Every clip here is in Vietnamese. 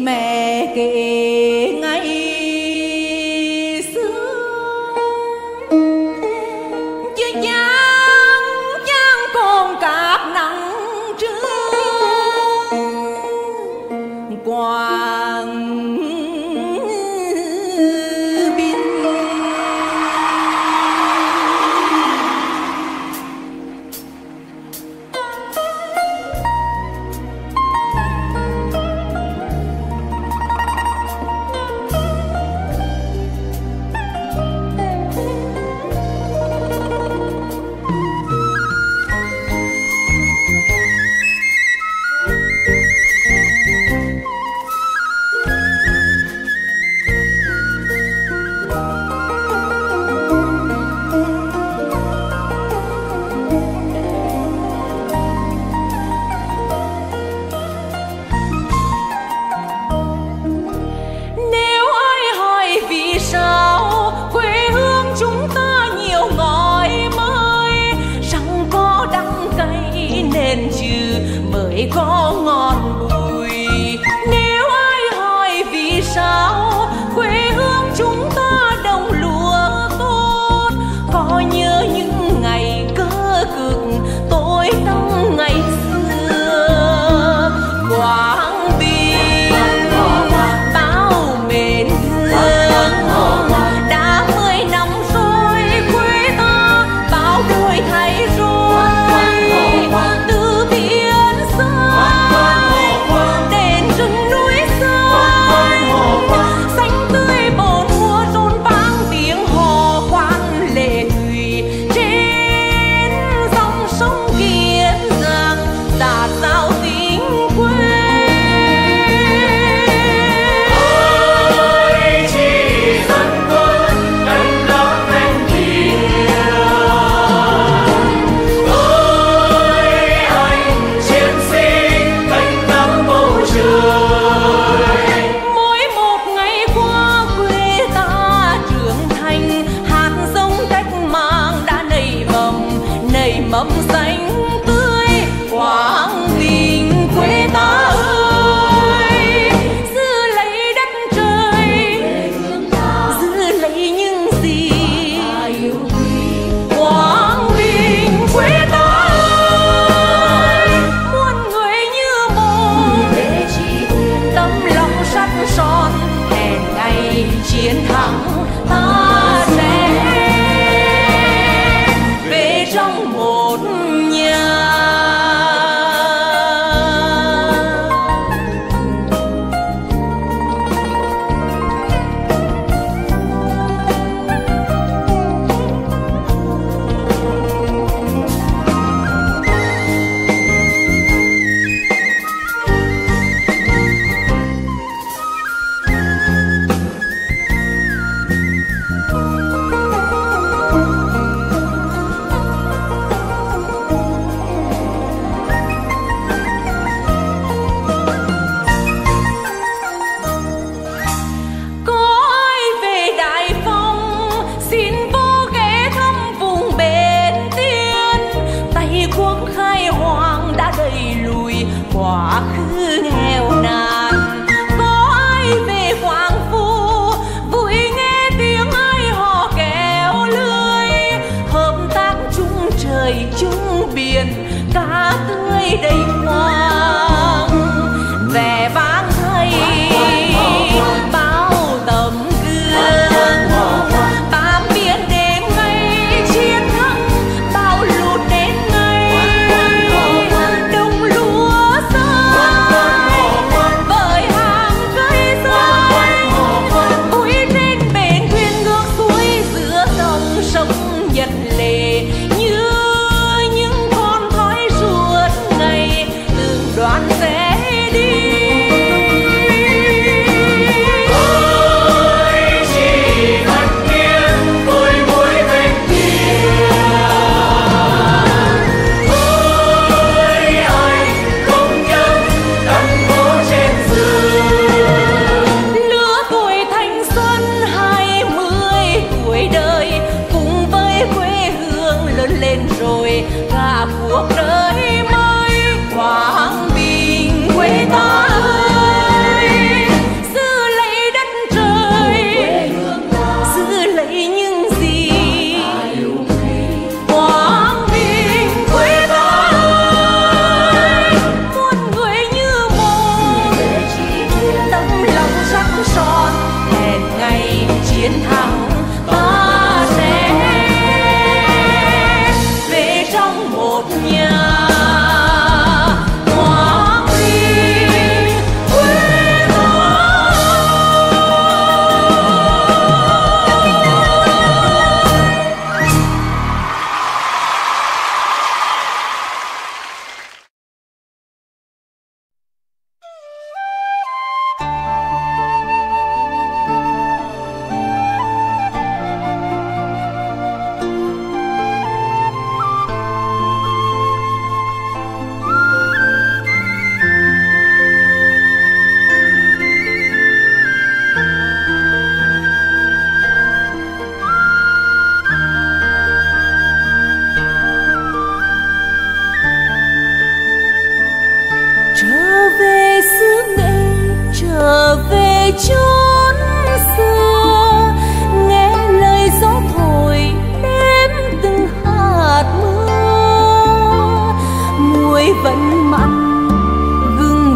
mẹ kể ngay xưa, chứ chán con cạp nặng trưa quang biên.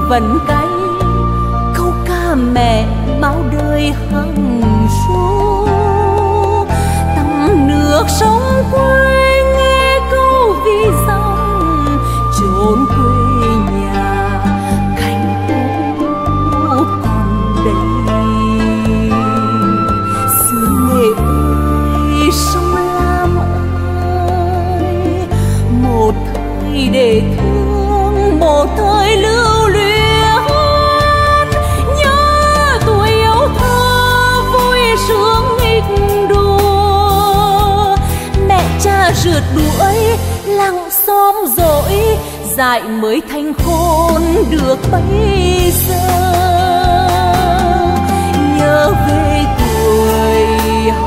vần cay câu ca mẹ bao đời hằng ru tắm nước sông quê nghe câu ví dòng chốn quê nhà cánh u còn đầy sương Nghệ ơi sông Lam ơi một thời để thương một thời lưu luyến nhớ tuổi ấu thơ vui sướng nghịch đùa mẹ cha rượt đuổi làng xóm dỗi dại mới thành khôn được bây giờ nhớ về tuổi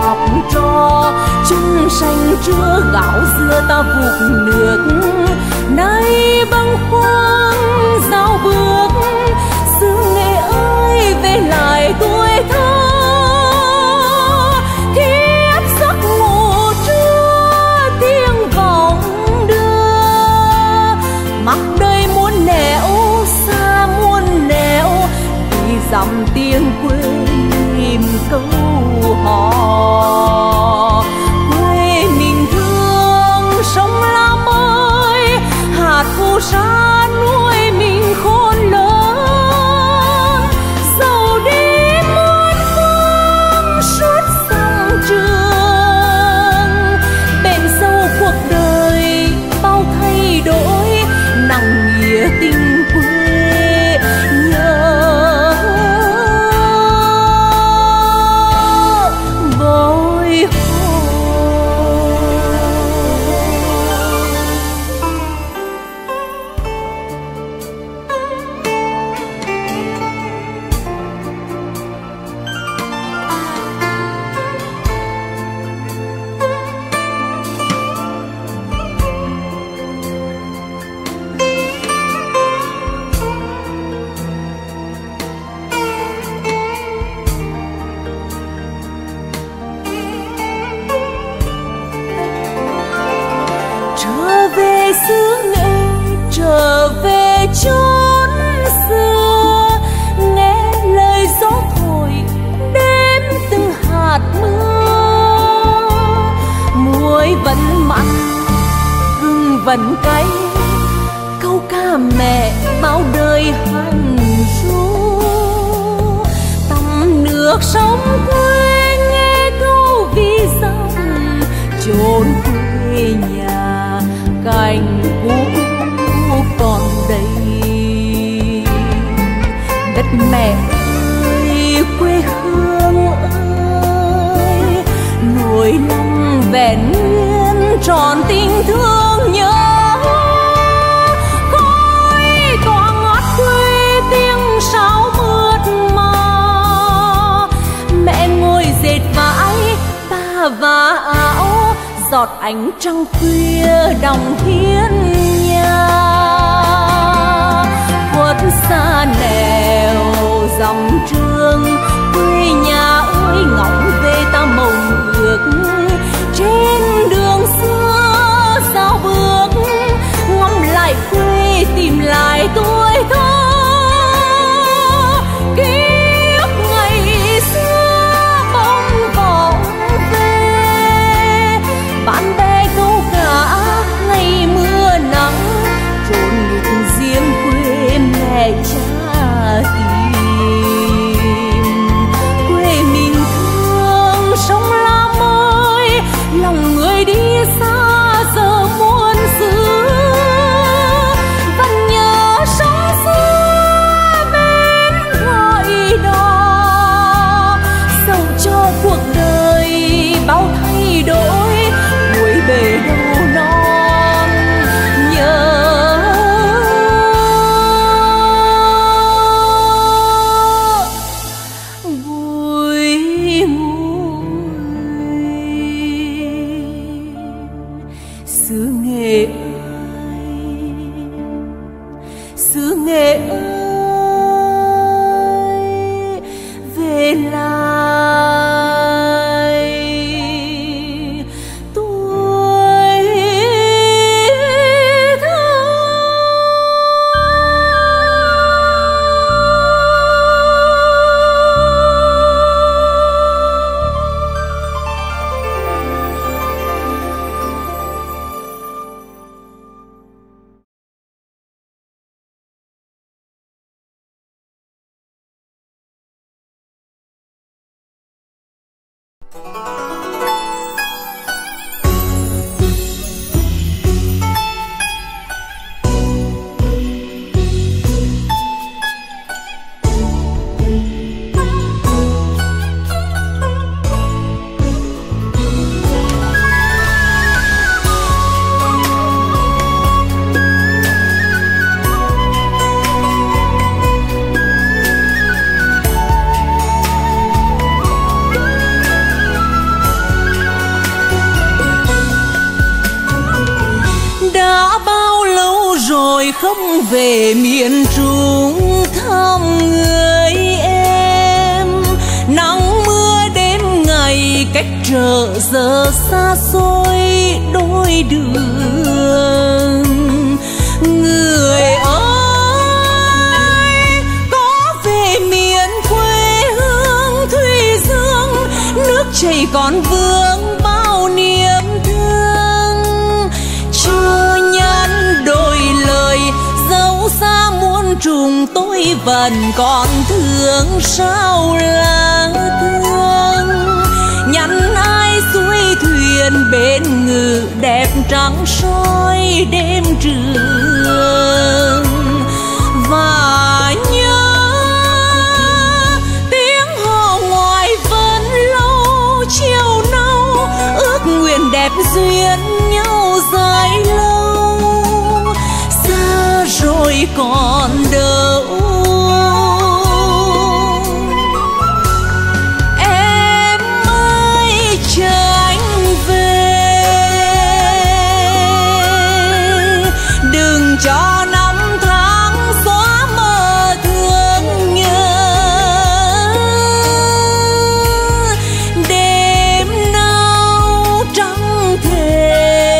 học trò chung sanh chua gạo dưa ta vụt nước nay băng khoáng giao bước xưa Nghệ ơi về lại tuổi thơ thiếp giấc ngủ trưa tiếng vọng đưa mắt đây muốn nẻo xa muốn nẻo vì dòng tiếng quê tìm câu hò quê mình thương sông Lam ơi hạt phù sa nuôi mình khôn lớn dầu đi muôn phương suốt dòng trường bên sâu cuộc đời bao thay đổi nặng nghĩa tình quê nhớ bồi hồi. Vẫn mặn gừng vẫn cay câu ca mẹ bao đời hằng ru tắm nước sông quê nghe câu ví dặm chốn quê nhà cành cũ còn đầy đất mẹ ơi quê hương ơi nỗi lòng vẹn tròn tình thương nhớ khói tỏa ngót quê tiếng sáo mượt mà mẹ ngồi dệt vải ta và áo giọt ánh trăng khuya đòng hiên nhà khuất xa nẻo dòng trường quê nhà ơi ngóng về ta mộng ước trên đường xưa sao bước ngắm lại quê tìm lại tuổi thơ ký ức ngày xưa bỗng vọng về bạn bè câu cá ngày mưa nắng chốn nghịch riêng quê mẹ cha tìm Không về miền Trung thăm người em, nắng mưa đêm ngày cách trở giờ xa xôi đôi đường. Người ơi, có về miền quê hương Thùy Dương, nước chảy còn vương bao niềm thương. Chưa nhắn đôi lời dẫu xa muôn trùng, tôi vẫn còn thương sao là thương. Nhắn ai xuôi thuyền bên ngự đẹp trắng soi đêm trường, và nhớ tiếng hò ngoài vẫn lâu chiều nâu, ước nguyện đẹp duyên nhau dài lâu. Xa rồi còn đâu em ơi chờ anh về, đừng cho năm tháng xóa mơ thương nhớ. Đêm nào trắng thề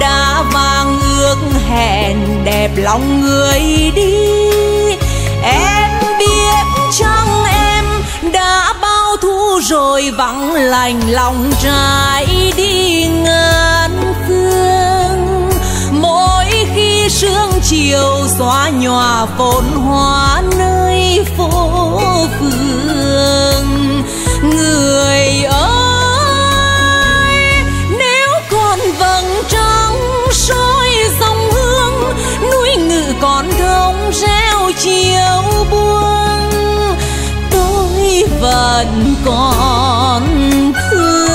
đã vang ước hẹn, đẹp lòng người đi. Em biết chăng em đã bao thu rồi, vắng lành lòng trái đi ngàn phương. Mỗi khi sương chiều xóa nhòa phồn hoa nơi phố phường. Người ơi, nếu còn vầng trăng soi dòng hương, núi Ngự còn thông reo chiều buông, tôi vẫn còn thương.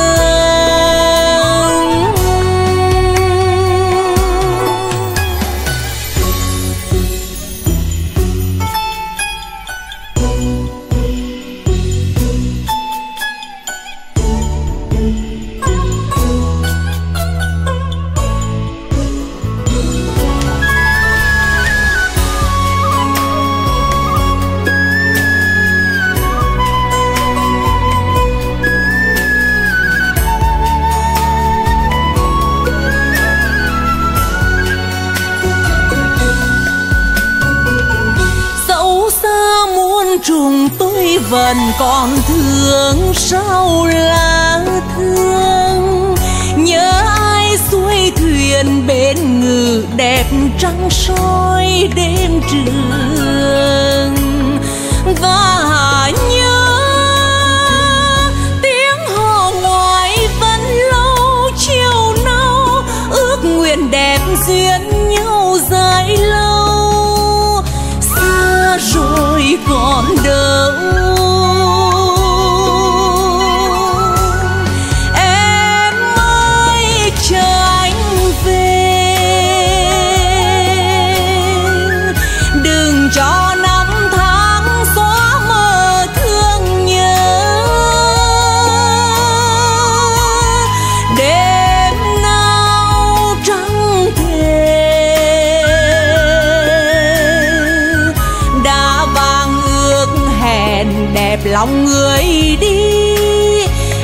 Trùng tôi vẫn còn thương sao là thương. Nhớ ai xuôi thuyền bên ngự đẹp trăng soi đêm trường, và nhớ tiếng hò ngoài vẫn lâu chiều nâu, ước nguyện đẹp duyên nhau dài lâu. Rồi còn đâu em ơi chờ anh về, đừng cho năm tháng xóa mơ thương nhớ. Đêm nào trắng thề đẹp lòng người đi.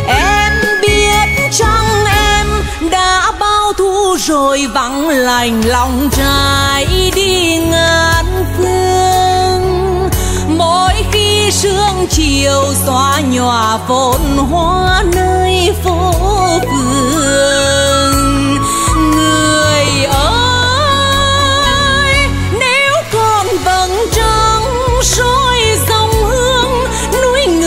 Em biết chăng em đã bao thu rồi, vắng lành lòng trái đi ngàn phương. Mỗi khi sương chiều xóa nhòa phồn hoa nơi phố phường. Người ơi, nếu còn vầng trăng soi dòng hương, núi Ngự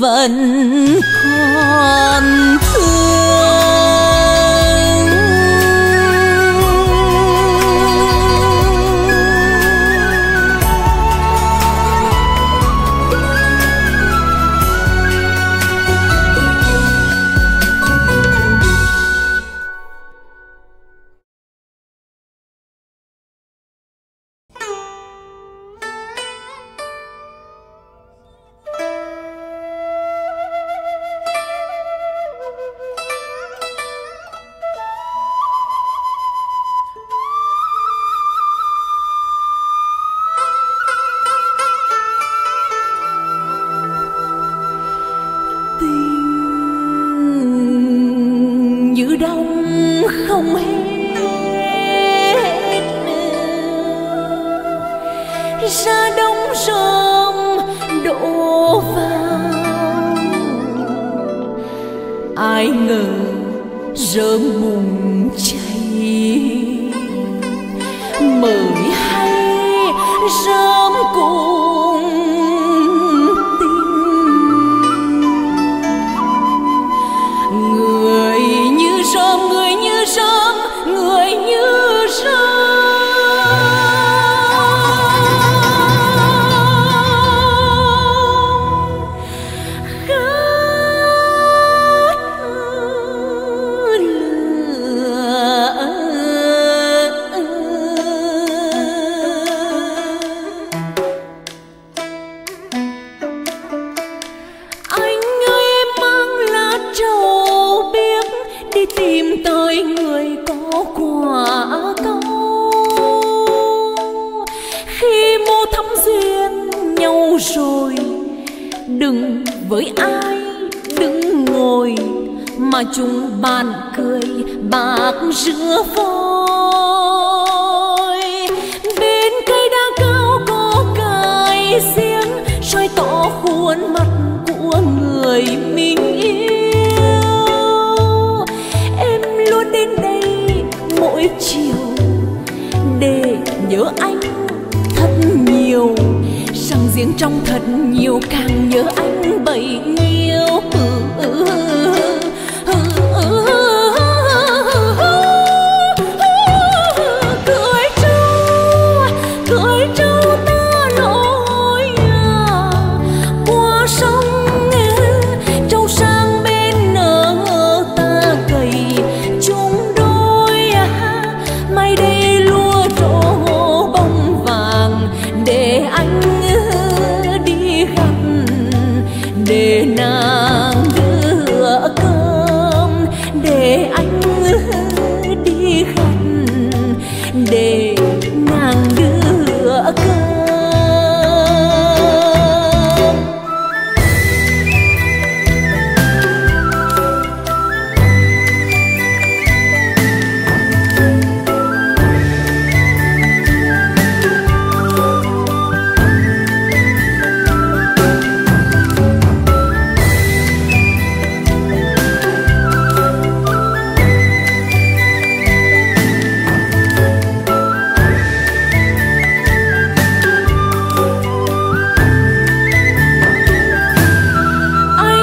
vẫn còn thương.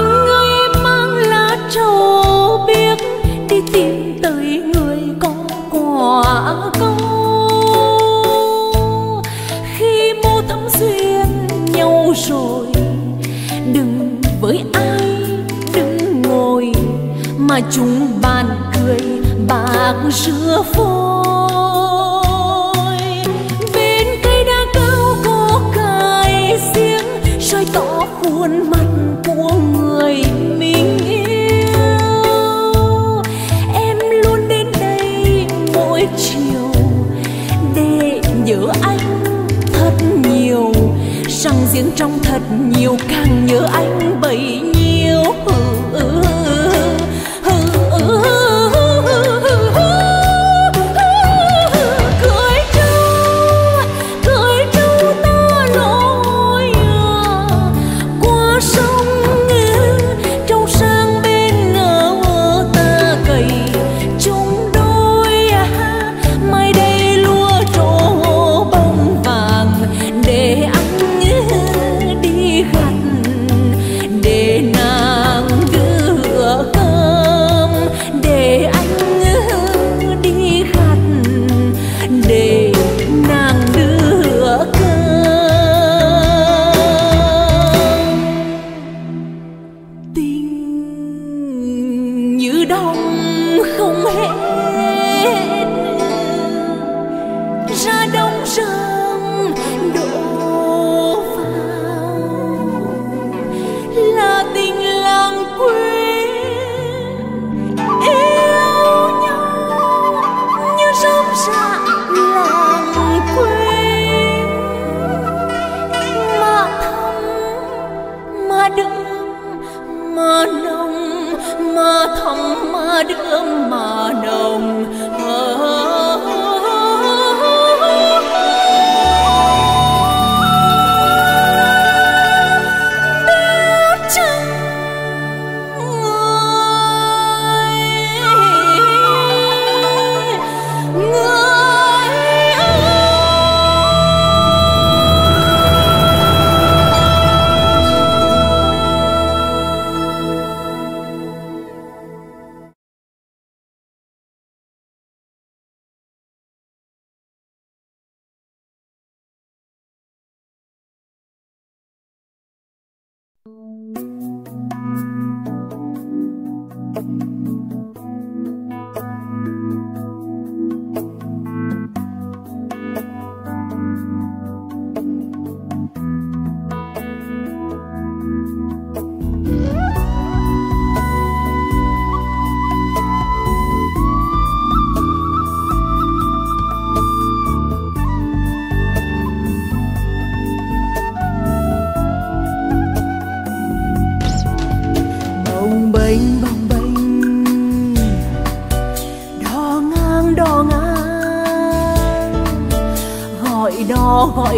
Để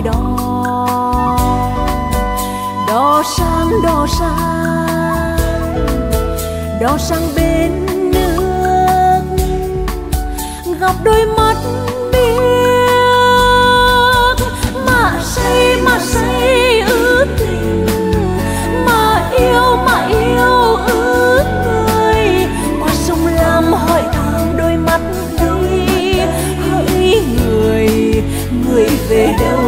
gọi đò sang bên nước gặp đôi mắt biếc mà say ước tình mà yêu ước người qua sông Lam hỏi thăm đôi mắt đi hỡi người người về đâu.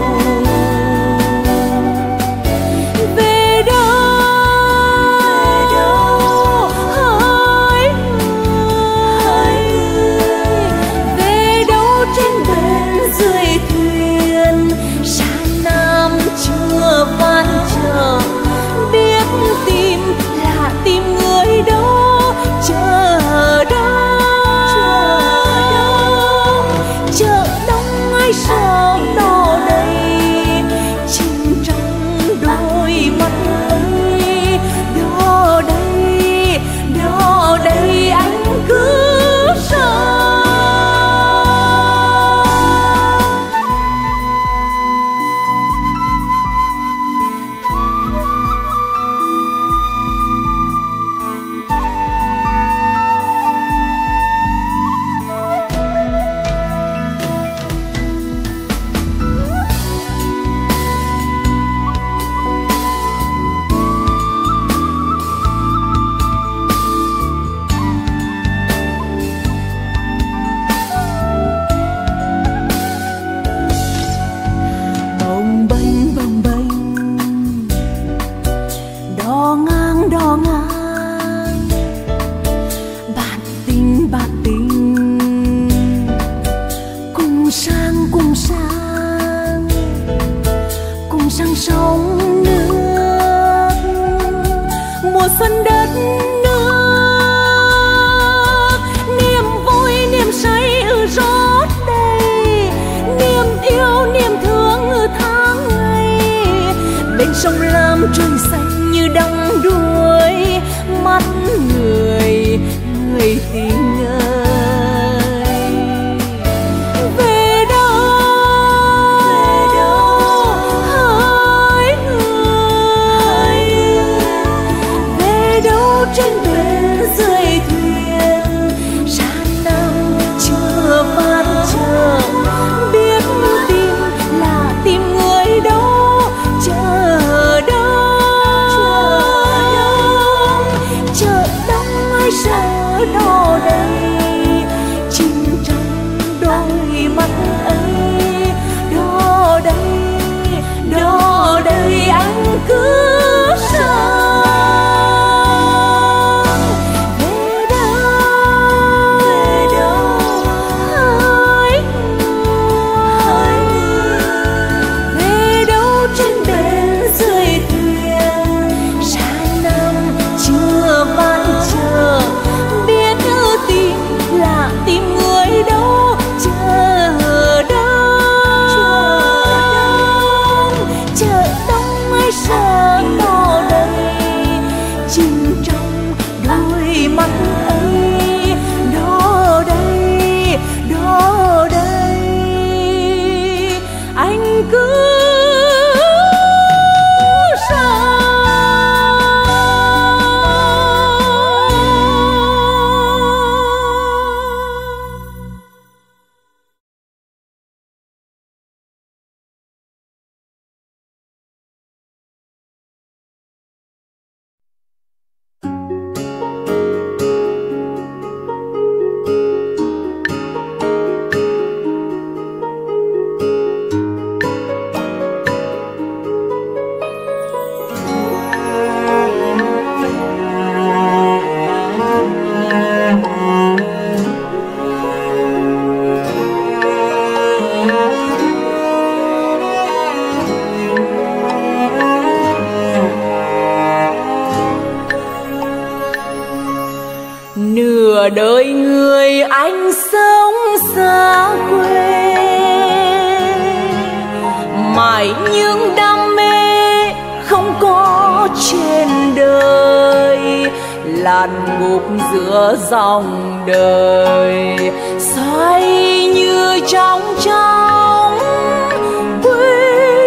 Xoay như trong quê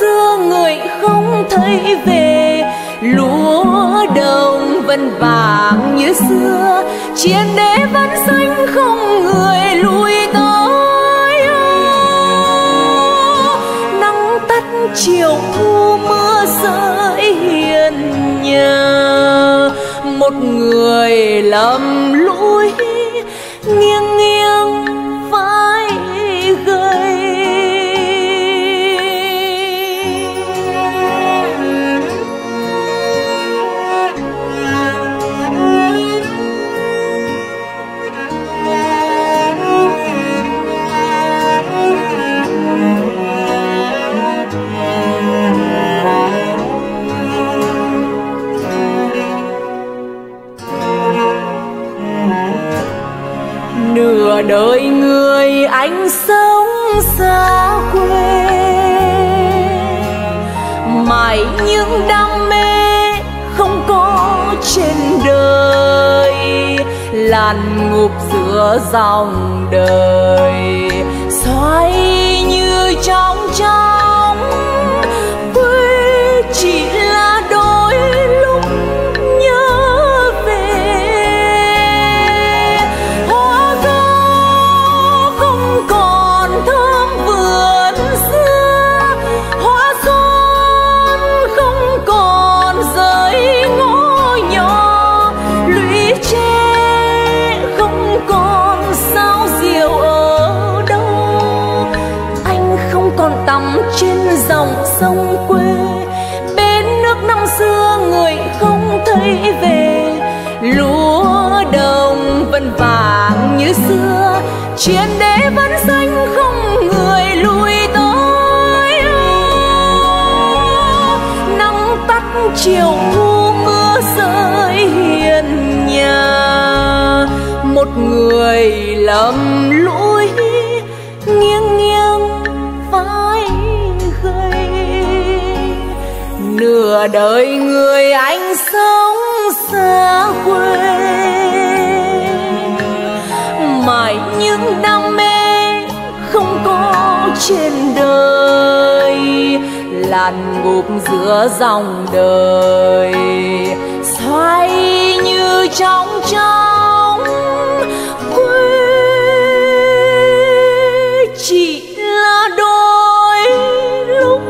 xưa người không thấy về, lúa đồng vẫn vàng như xưa, chiến đế vẫn xanh không người lui tới. Nắng tắt chiều thu mưa rơi hiền nhà, một người lầm lũi nghiêng nghiêng vai gầy. Nửa đời người anh sống xa quê, mãi những đam mê không có trên đời, làn ngục giữa dòng đời xoay như trong trong. Quê chỉ là đôi lúc trên dòng sông quê, bên nước năm xưa người không thấy về, lúa đồng vẫn vàng như xưa, chiến đế vẫn xanh không người lui tới. Nắng tắt chiều thu mưa rơi hiền nhà, một người lầm lũi nghiêng nghiêng vai. Nửa đời người anh sống xa quê, mãi những đam mê không có trên đời, làn ngục giữa dòng đời xoay như trong trong. Quê chỉ là đôi lúc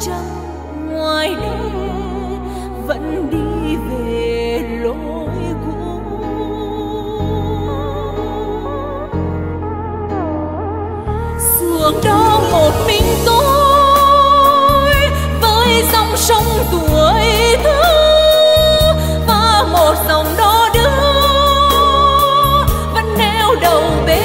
trăng ngoài đây vẫn đi về lối cũ. Xuống đó một mình tôi với dòng sông tuổi thơ và một dòng đó đưa vẫn neo đầu bên.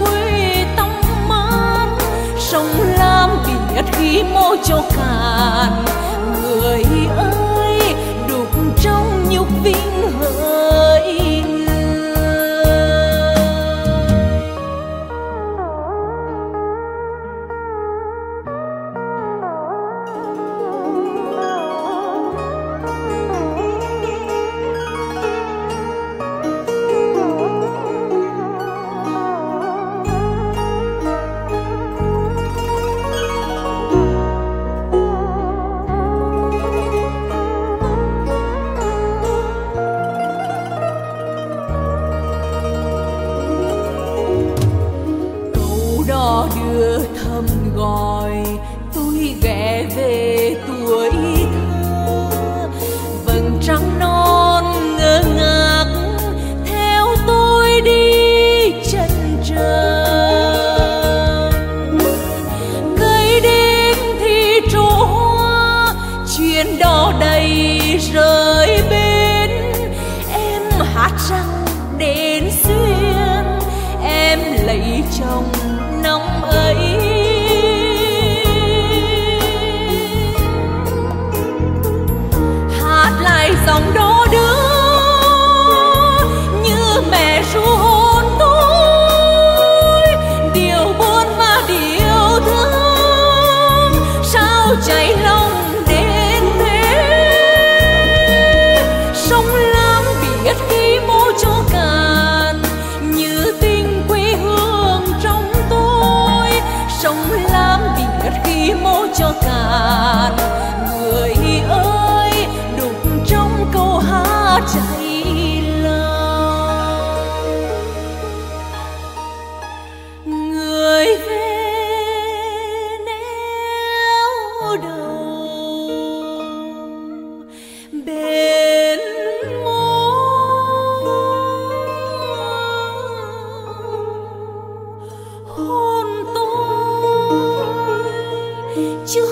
Quê tắm mát sông Lam biệt khi mô cho cạn, người ơi đục trong nhục vinh hỡi cạn, người ơi đục trong câu hát cháy lòng, người về nẻo đầu bên môi hôn tôi chứ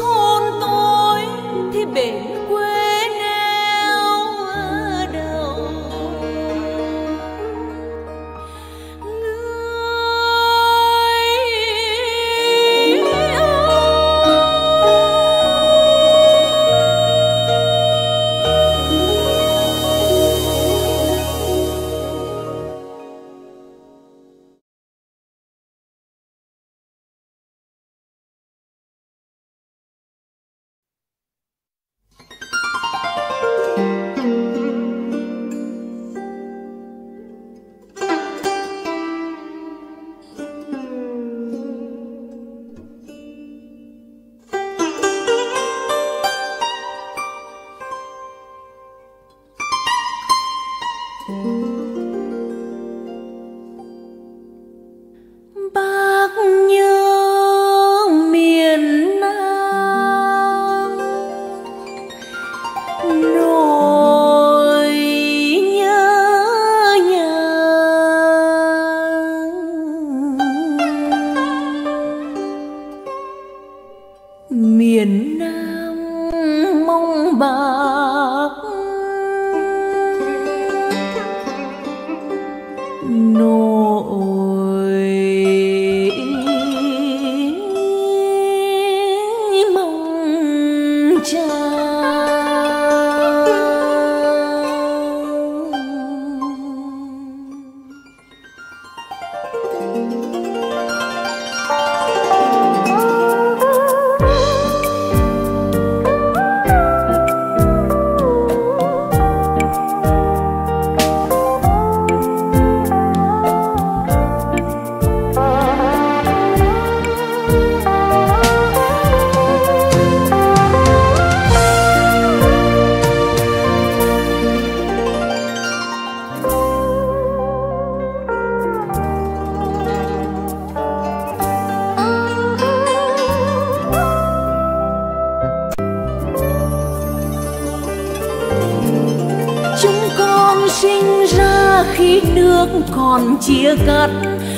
khi nước còn chia cắt,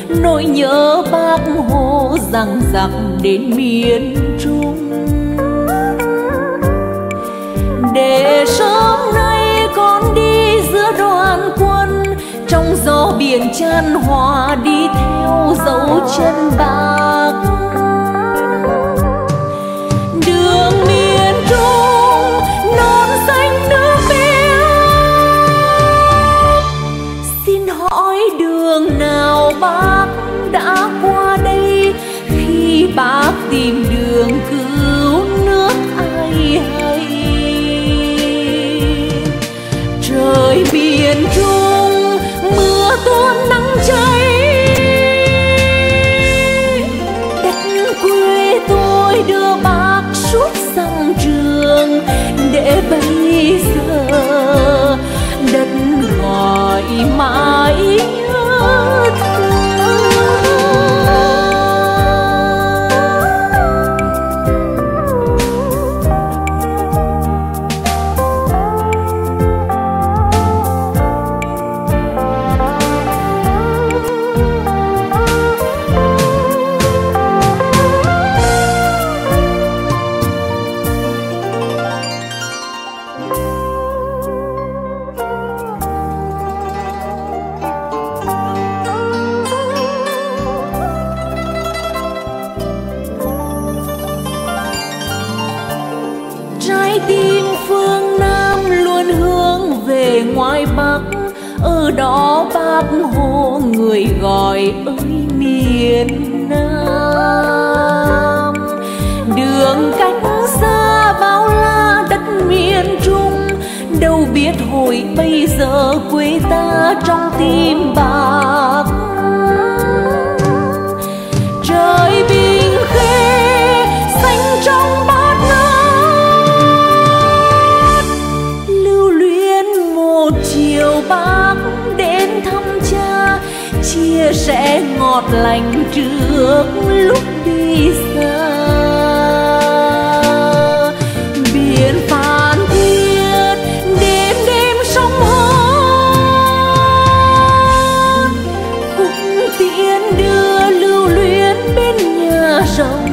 nỗi nhớ Bác Hồ dằng dặc đến miền Trung. Để sớm nay con đi giữa đoàn quân, trong gió biển chan hòa đi theo dấu chân Bác. Đường miền Trung non xanh nước biếc, xin hỏi đường nào Bác đã qua đây khi Bác tìm đường cứu nước ai hay. Trời miền Trung mưa tuôn nắng cháy, đất quê tôi đưa Bác suốt dặm trường, để bây giờ đất gọi mãi nhớ thương. Đó Bác Hồ người gọi ơi miền Nam, đường cách xa bao la đất miền Trung, đâu biết hồi bây giờ quê ta trong tim Bác. Trời Bình Khê xanh trong bát ngát, lưu luyến một chiều Bác chia sẻ ngọt lành trước lúc đi xa. Biển Phan Thiết đêm đêm sóng hót, cũng tiễn đưa lưu luyến bên nhà rồng.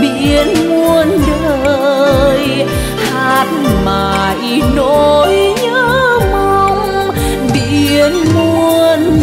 Biển muôn đời hát mãi nỗi nhớ mong, biển muôn đời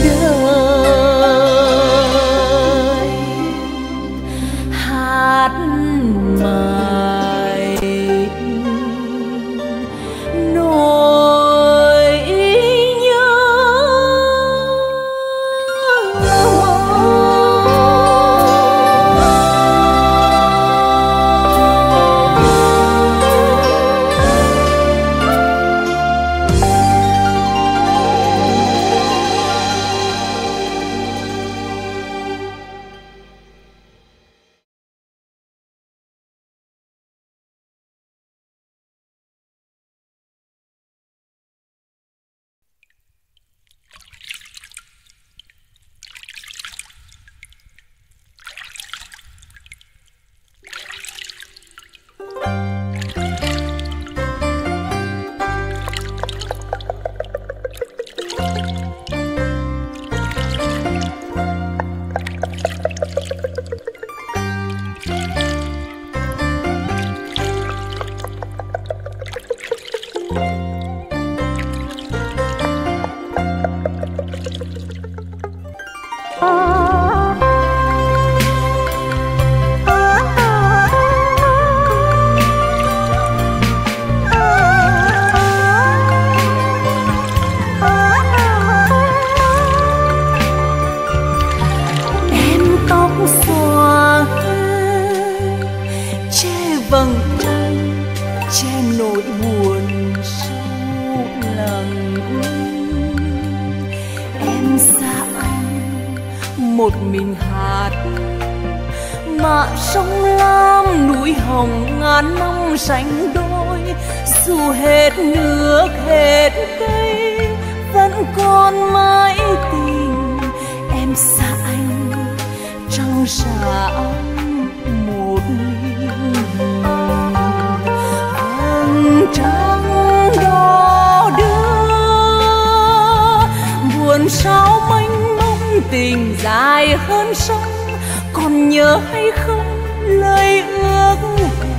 vườn sao mênh mông, tình dài hơn sông, còn nhớ hay không lời ước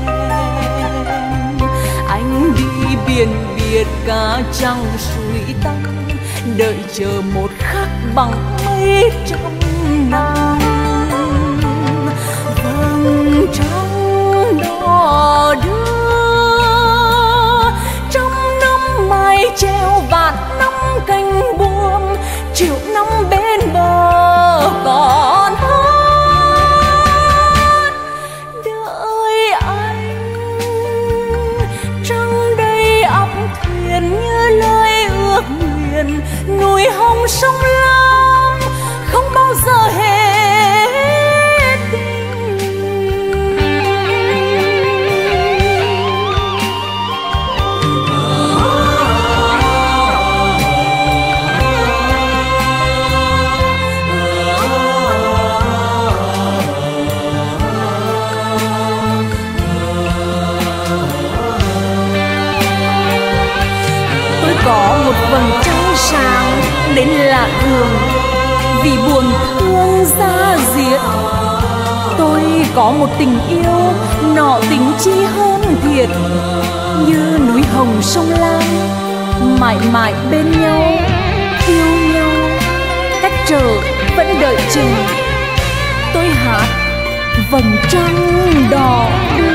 hẹn. Anh đi biển biệt cả trăng suối tắm, đợi chờ một khắc bằng mây trong nắng. Vầng trăng đỏ đưa trong năm mai treo vạt năm cánh buông, triệu năm bên bờ còn hát đợi anh. Trăng đây ấp thuyền như lời ước nguyện, núi hồng sông lam không bao giờ hề. Vầng trăng sáng đến lạ thường, vì buồn thương ra diệt. Tôi có một tình yêu nọ tình chi hơn thiệt, như núi hồng sông lam mãi mãi bên nhau, yêu nhau cách trở vẫn đợi chừng. Tôi hát vầng trăng đỏ đưa.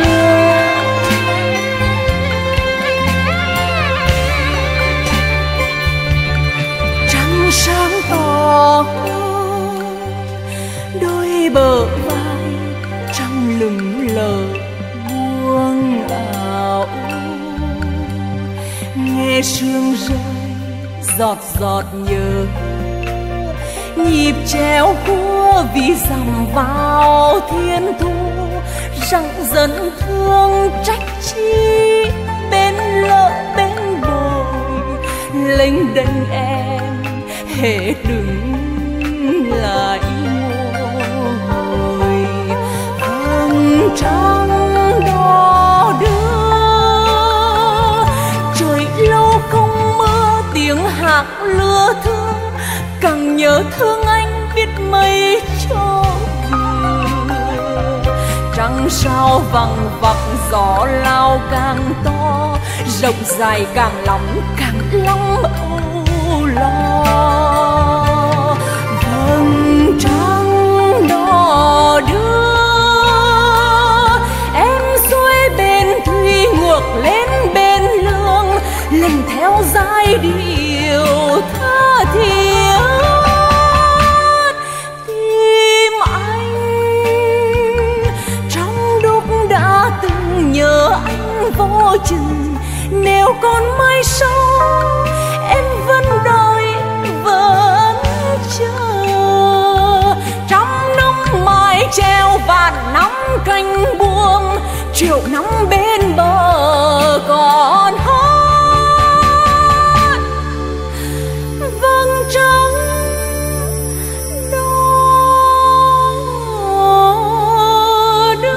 Sáng tỏ đôi bờ vai trăng lững lờ buông ảo, nghe sương rơi giọt giọt nhớ nhịp treo khua vì dằm vào thiên thu, rằng dẫn thương trách chi bên lỡ bên bồi lênh đênh em. Hãy đứng lại ngồi vầng trăng đỏ đưa, trời lâu không mưa tiếng hạc lưa thưa, càng nhớ thương anh biết mấy cho vừa. Trăng sao vằng vặc gió lao càng to, rộng dài càng lắm âu lo. Trăng đỏ đưa em xuôi bên thủy ngược lên bên lương, lần theo giai điệu tha thiết tim anh. Trong lúc đã từng nhớ anh vô chừng, nếu còn mai sau em vẫn đợi vẫn chờ. Treo vạt nắm cánh buông, triệu nắm bên bờ còn hát vầng trăng đỏ đưa.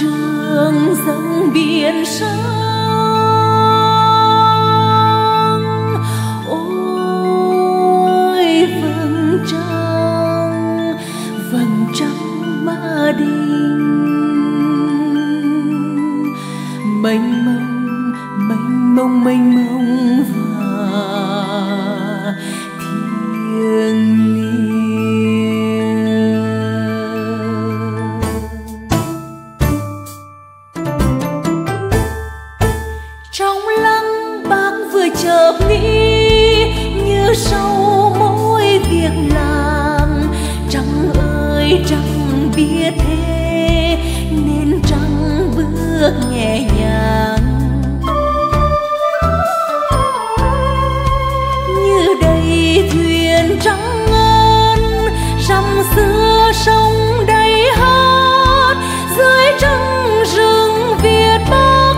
trường dâng biển sông, ôi vầng trăng Mã Đình mênh mông, mênh mông, mênh mông và thiêng liêng. Trăng biết thế nên trăng bước nhẹ nhàng, như đầy thuyền trắng ngân, rằm xưa sông đầy hát dưới trăng rừng Việt Bắc.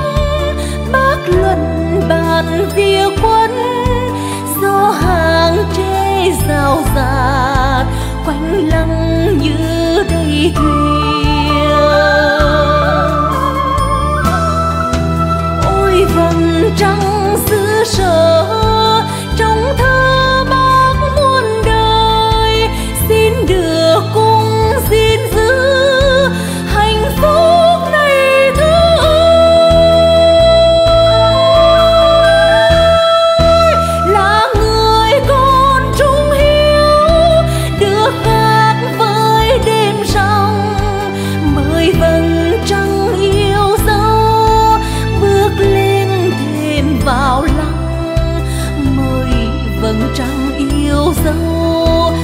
Bác luận bàn vía quân, gió hàng tre rào rạt quanh lăng như đầy thuyền. Ôi vầng trăng xứ sở trong thơ bác muôn đời, xin đưa cung xin giữ hạnh phúc này thơ ơi. Là người con trung hiếu được hát với đêm ròng, mời vầng trăng yêu dấu bước lên thêm vào lăng, mời vầng trăng yêu dấu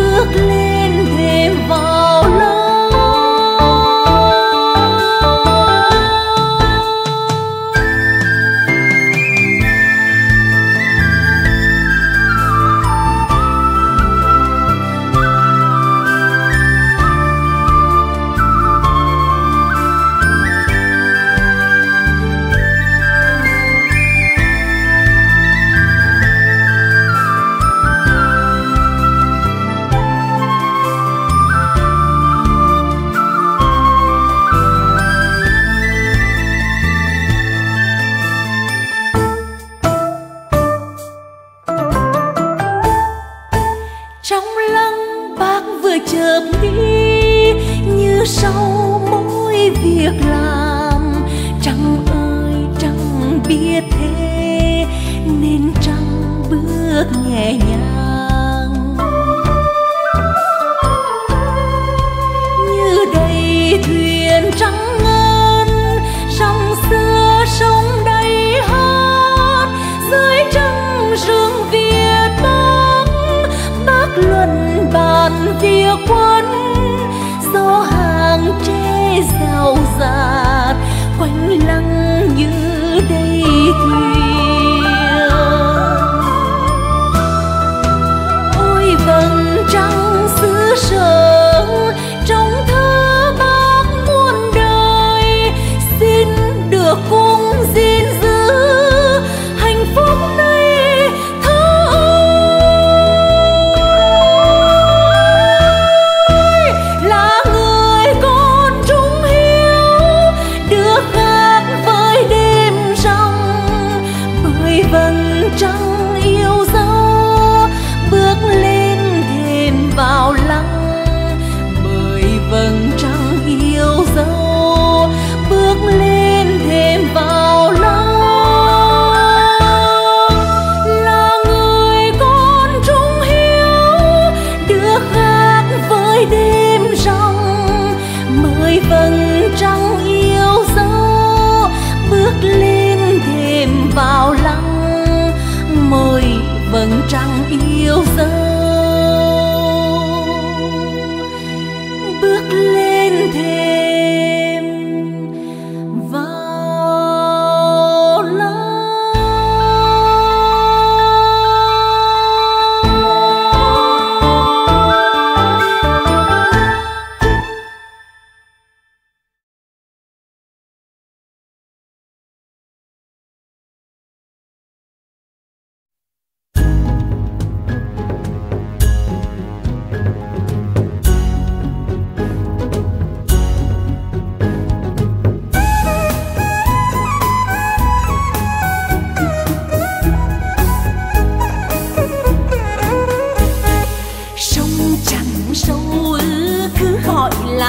bước lên thêm vào lăng.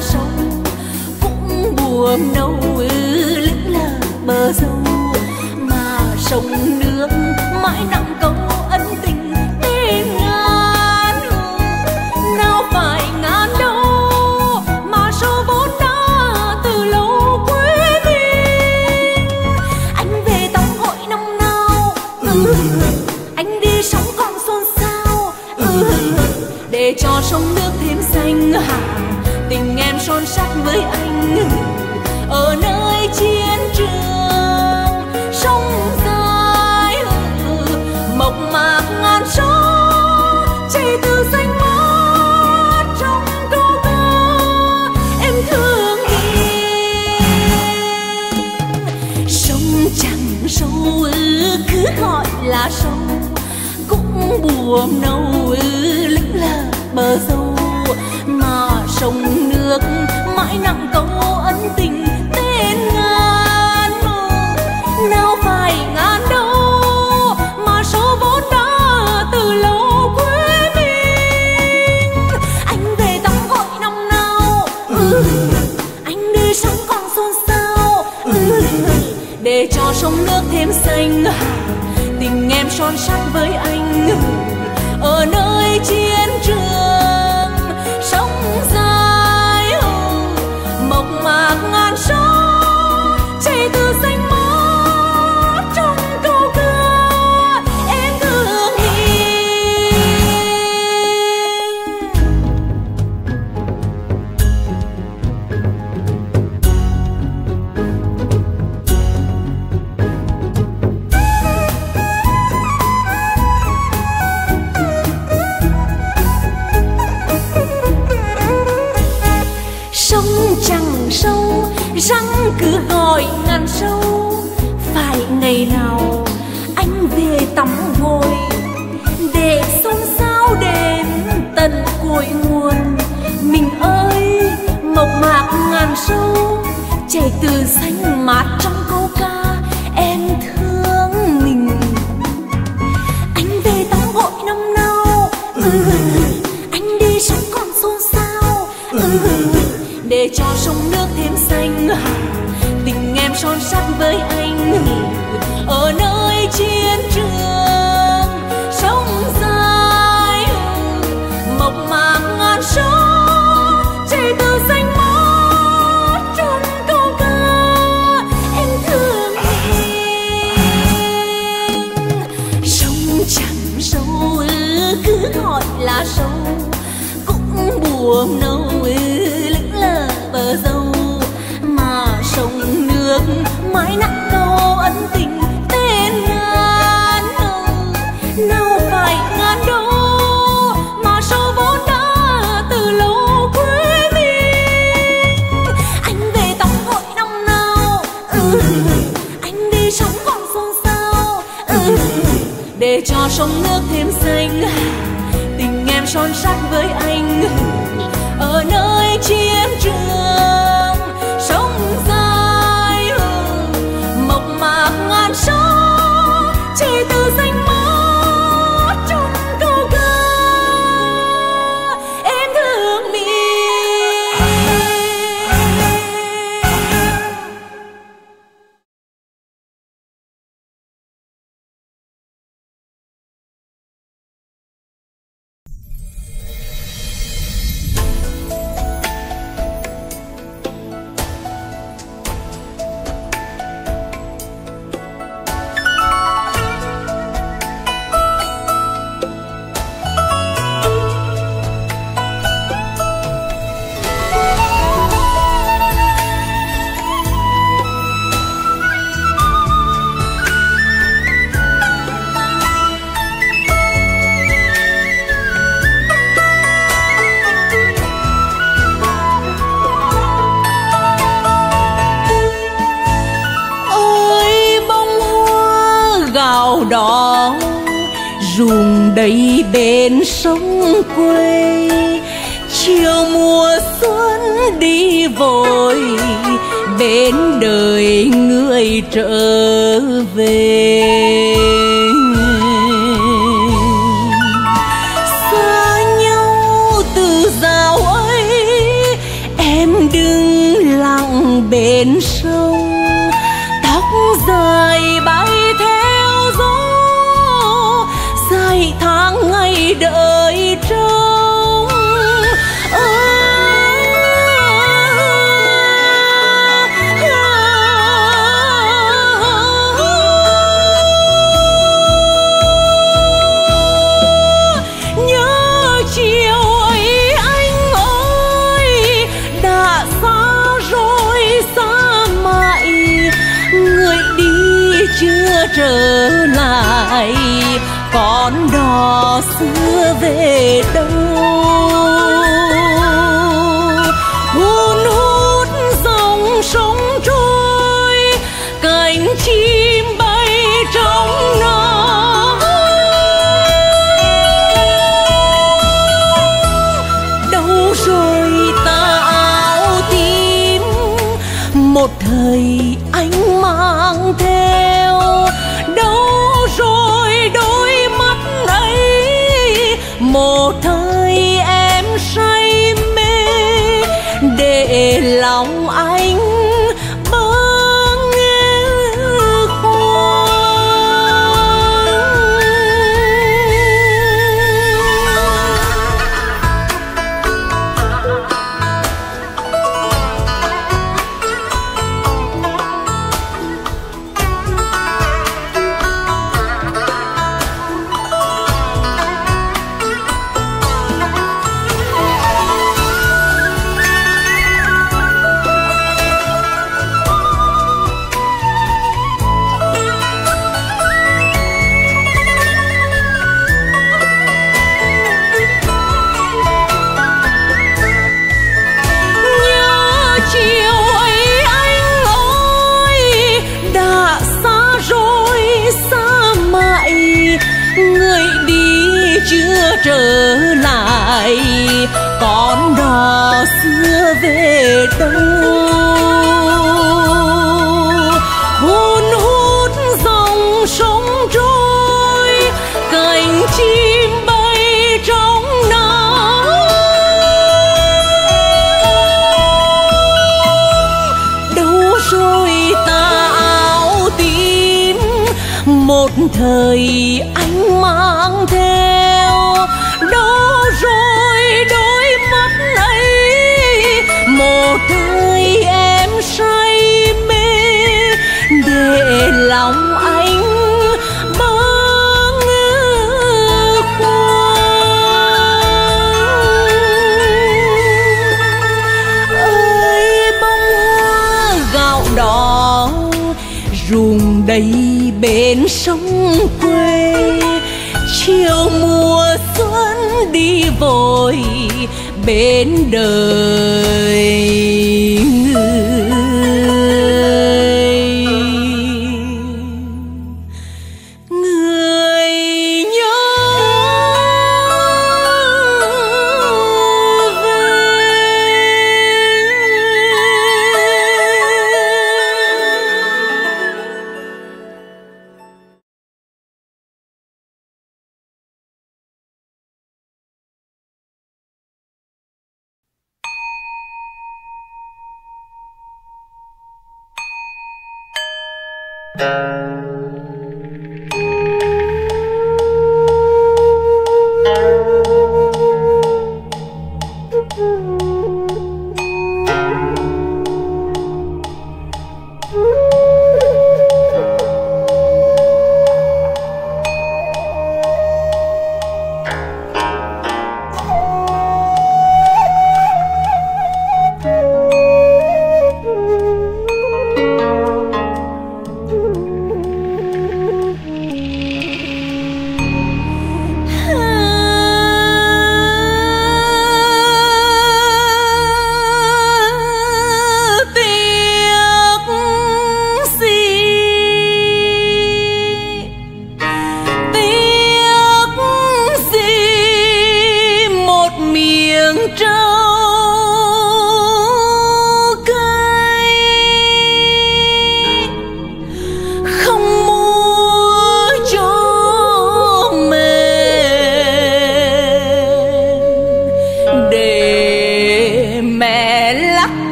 xa sông cũng buồn nâu lững lờ bờ dâu mà sông nước mãi nặng câu ân tình tên ngàn nào phải ngàn đâu mà số vốn đã từ lâu quê mình. Anh về tắm hội năm nào anh đi sóng con xôn xao để cho sông nước thêm xanh hàng tình em son sắt với anh ở nơi chiến trường sông dài mộc mạc ngàn số chỉ từ xanh mát trong câu ca em thương em. Sông chẳng sâu cứ gọi là sông cũng buồm nâu lững lờ bờ dâu mà sông nước mãi nặng câu ân tình tên ngàn nào phải ngàn đâu mà số vốn đã từ lâu quê mình. Anh về tắm gội năm nào anh đi sóng con xôn xao để cho sông nước thêm xanh tình em son sắt với anh ở nơi chiến trường sông dài mộc mạc ngàn số chạy từ xanh mát trong câu ca em thương răng cứ gọi ngàn sâu phải ngày nào anh về tắm gội để sông sao đến tận cội nguồn mình ơi. Mộc mạc ngàn sâu chảy từ xanh mát trong câu ca em thương mình. Anh về tắm gội năm nào anh đi sóng con xôn xao để cho sông nước thêm xanh tình em son sắt với anh ở nơi chiến trường sông dài mộc mạc ngàn số chạy từ xanh mát trong câu ca em thương em. Sông chẳng sâu cứ gọi là sâu cũng buồn nâu bờ dâu mà sông nước mãi nặng câu ân tình tên ngàn nào phải ngàn đâu mà sâu vốn đã từ lâu quê mình. Anh về tắm gội năm nào anh đi sóng con xôn xao để cho sông nước thêm xanh tình em son sắt với anh ở nơi chiến trường sông dài mộc mạc ngàn số chỉ từ xanh mát trong câu ca em thương mình. Đây bên sông quê chiều mùa xuân đi vội bên đời người trở về xa nhau từ dạo ấy em trở lại, con đò xưa về đâu? Hun hút dòng sông trôi, cánh chim bay trong nó. Đâu rồi ta áo tím, một thời anh mang theo? Đâu rồi đôi mắt ấy, một thời em say mê, để lòng anh bơ ngơ khoan. Chưa trở lại, con đò xưa về đâu? Hun hút dòng sông trôi, cánh chim bay trong nắng. Đâu rồi ta áo tím, một thời anh mang theo? Đâu rồi đôi mắt ấy, một thời em say mê, để lòng anh bơ ngơ khoan. Ơi bông hoa gạo đỏ ruồng đầy bên sông quê, chiều mùa xuân đi vội bên đời người. Người nhớ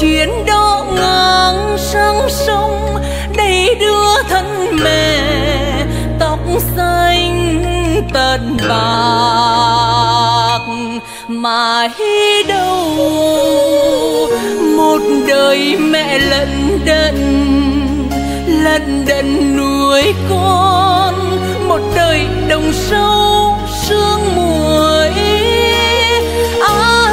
chuyến đò ngang sang sông, đầy đưa thân mẹ tóc xanh. tên bạc mà hí đâu một đời mẹ lận đận nuôi con một đời đồng sâu sương muối. À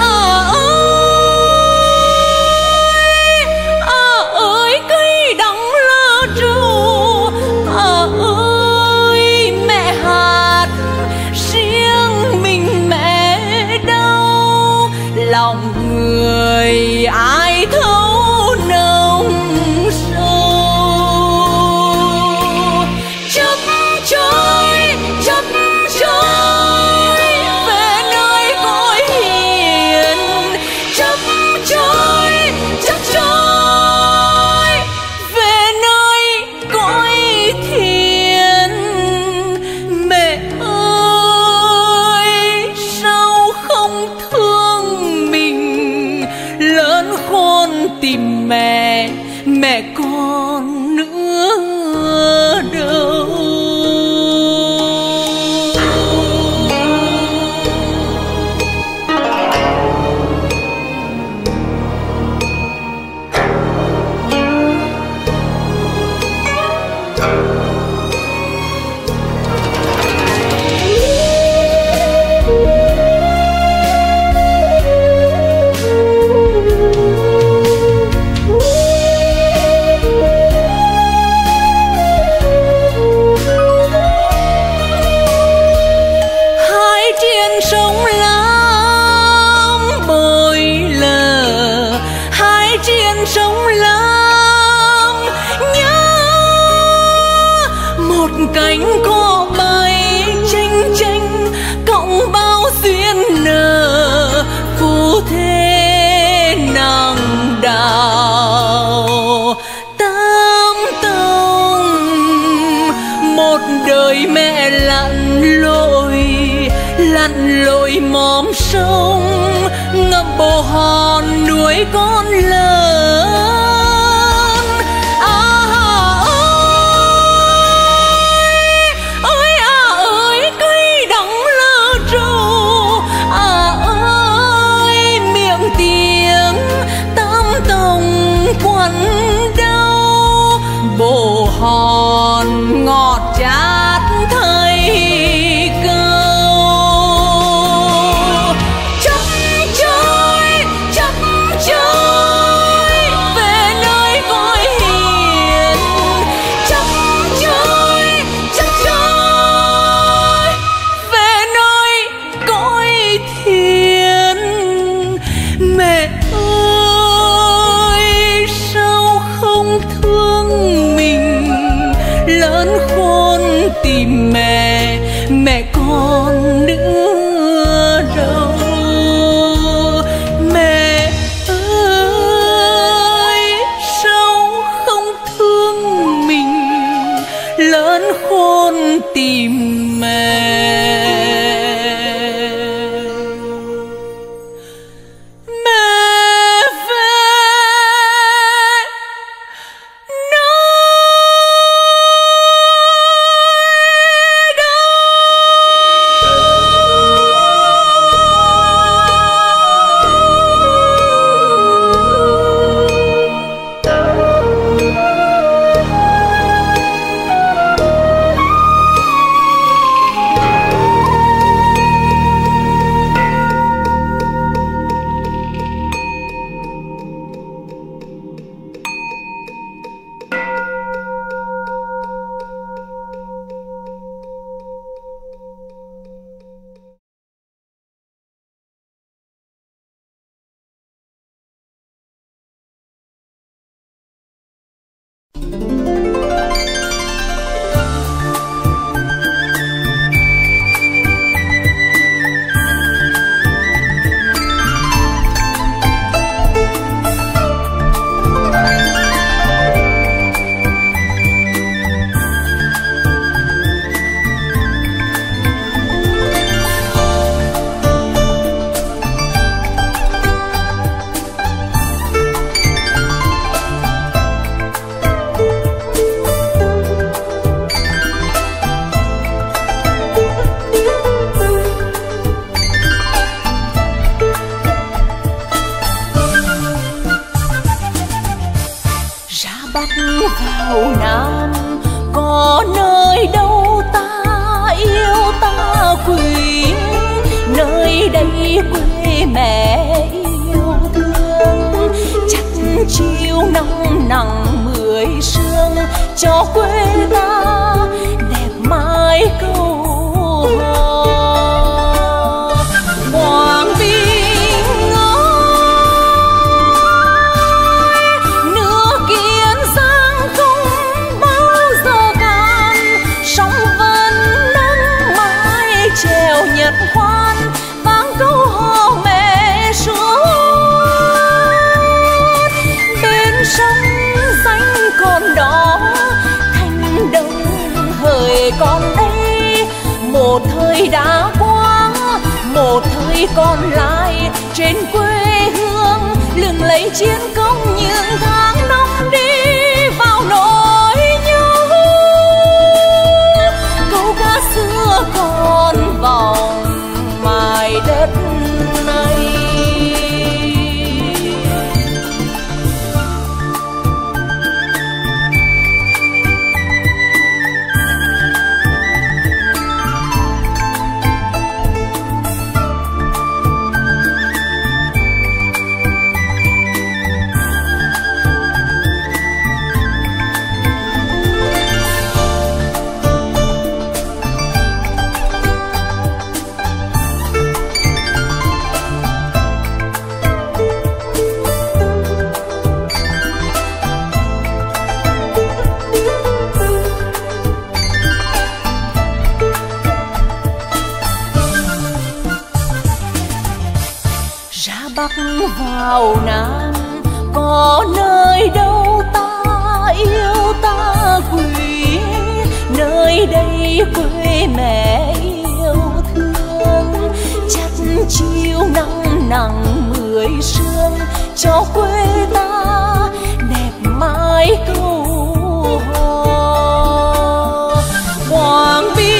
ơi cây đắng lá trầu, à ơi mẹ hạt riêng mình mẹ đau lòng người ai thấu nồng sâu. Chấp trôi về nơi cõi hiền, chấp trôi về nơi cõi thiền. Mẹ ơi sao không thương mình, lớn khôn tìm mẹ con nữa đâu. Cánh cô bay chênh cộng bao duyên nở, phù thế nàng đào tam tông. Một đời mẹ lặn lội móm sông, ngậm bồ hòn nuôi con lớn. Bồ hòn ngọt chát thấy câu, chấp trôi về nơi cõi hiền, chấp trôi về nơi cõi thiền. Mẹ ơi sao không thương mình, lớn khôn Bắc vào Nam, có nơi đâu ta yêu ta quyến, nơi đây quê mẹ yêu thương. Chắc chiều nắng nặng mười sương cho quê ta đẹp mãi câu một thời đã qua, một thời còn lại trên quê hương lừng lấy chiến công những tháng năm đi vào nỗi nhớ. Câu ca xưa còn vòng mài đất này. Vào Nam có nơi đâu ta yêu ta quý, nơi đây quê mẹ yêu thương. Chắc chiều nắng nặng mười sương cho quê ta đẹp mãi câu hò. Hoàng Bi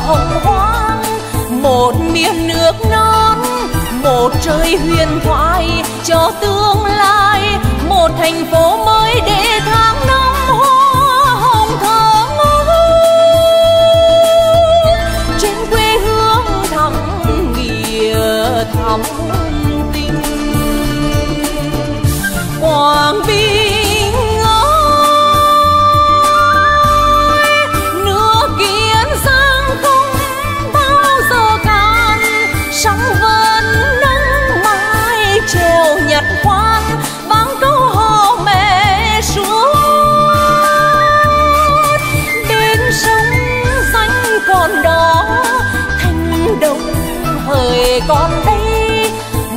hồng hoang, một miền nước non, một trời huyền thoại cho tương lai, một thành phố mới để tháng năm hoa hồng thơm. Trên quê hương thắm nghĩa thắm tình, Quảng Bình còn đây.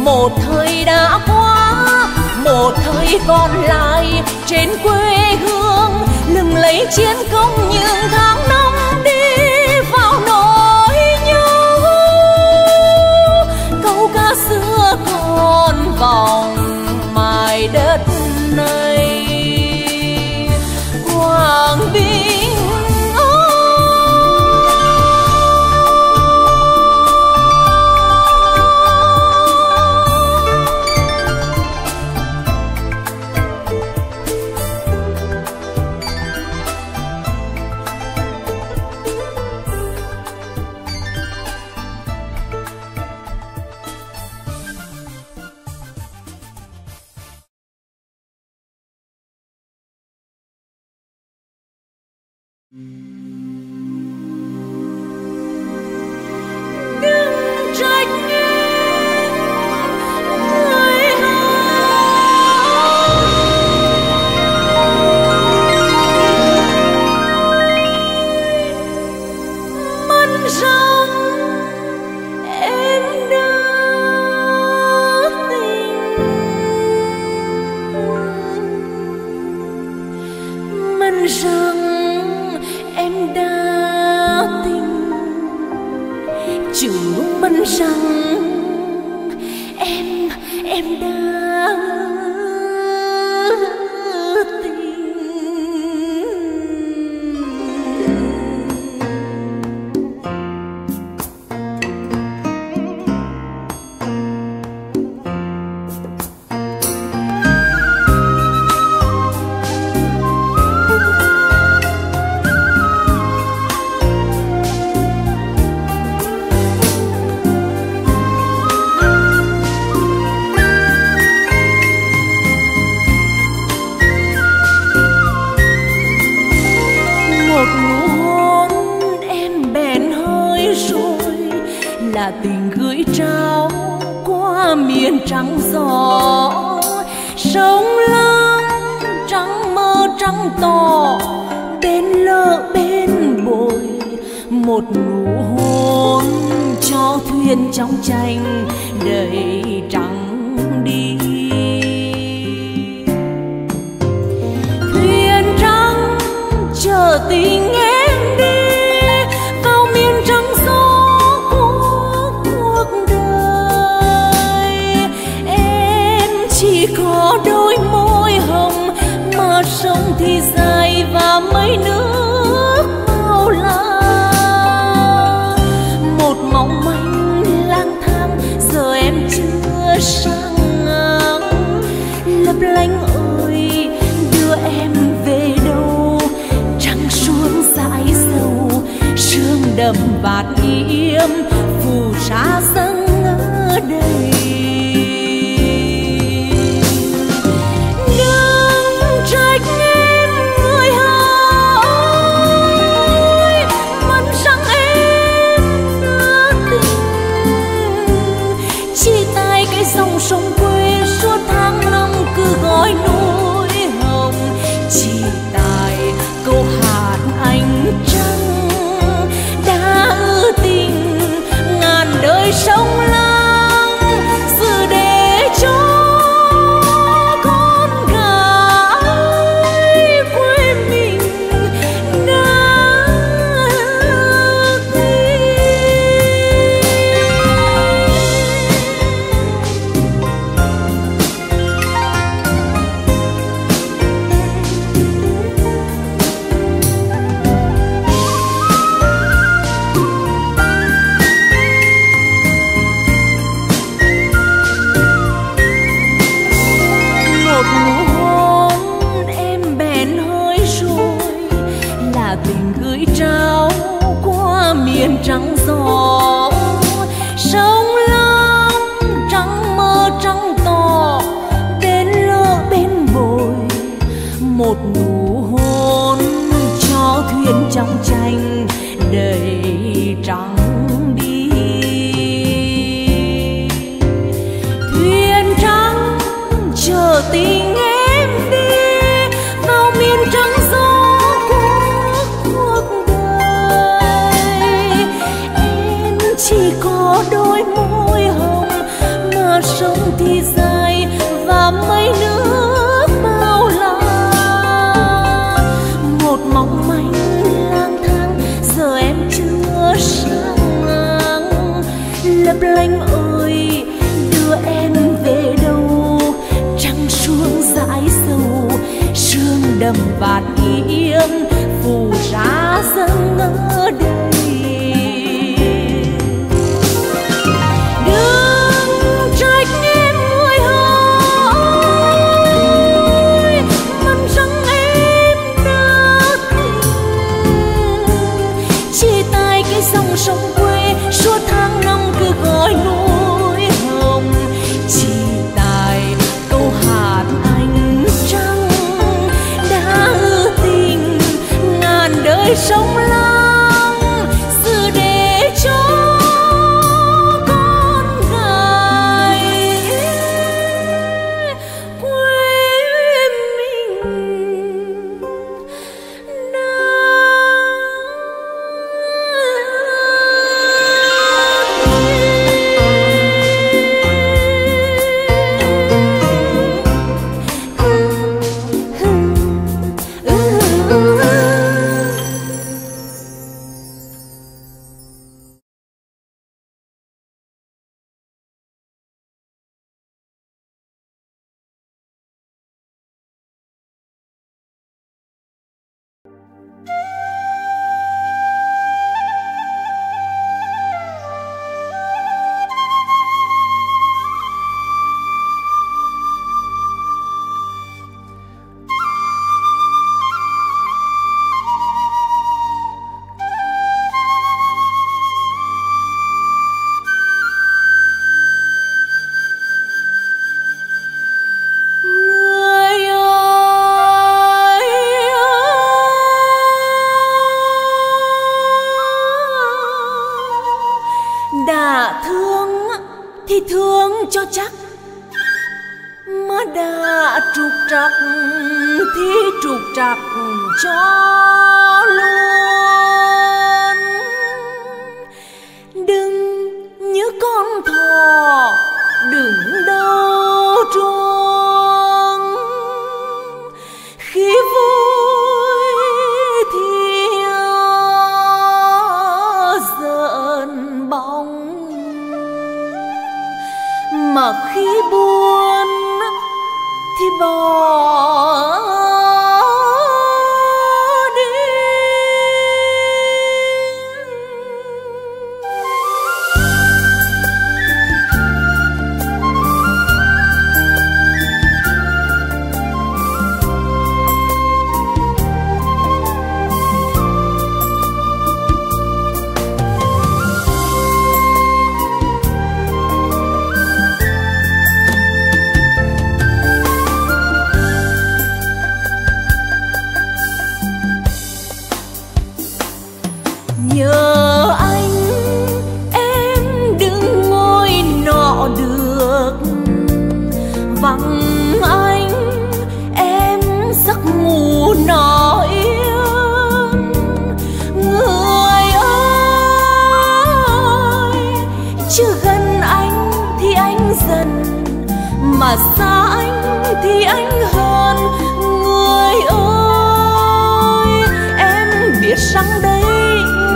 Một thời đã qua, một thời còn lại trên quê hương lừng lấy chiến công những tháng năm đi vào nỗi nhớ. Câu ca xưa còn vòng mài đất này. Quảng Bình rằng em đã tình quên rằng em đang đã thương thì thương cho chắc, mà đã trục trặc thì trục trặc cho luôn. Đừng như con thỏ đừng đâu trốn, khi vui thì giận bóng, mà khi buồn thì bỏ đi. Mà xa anh thì anh hơn. Người ơi, em biết rằng đây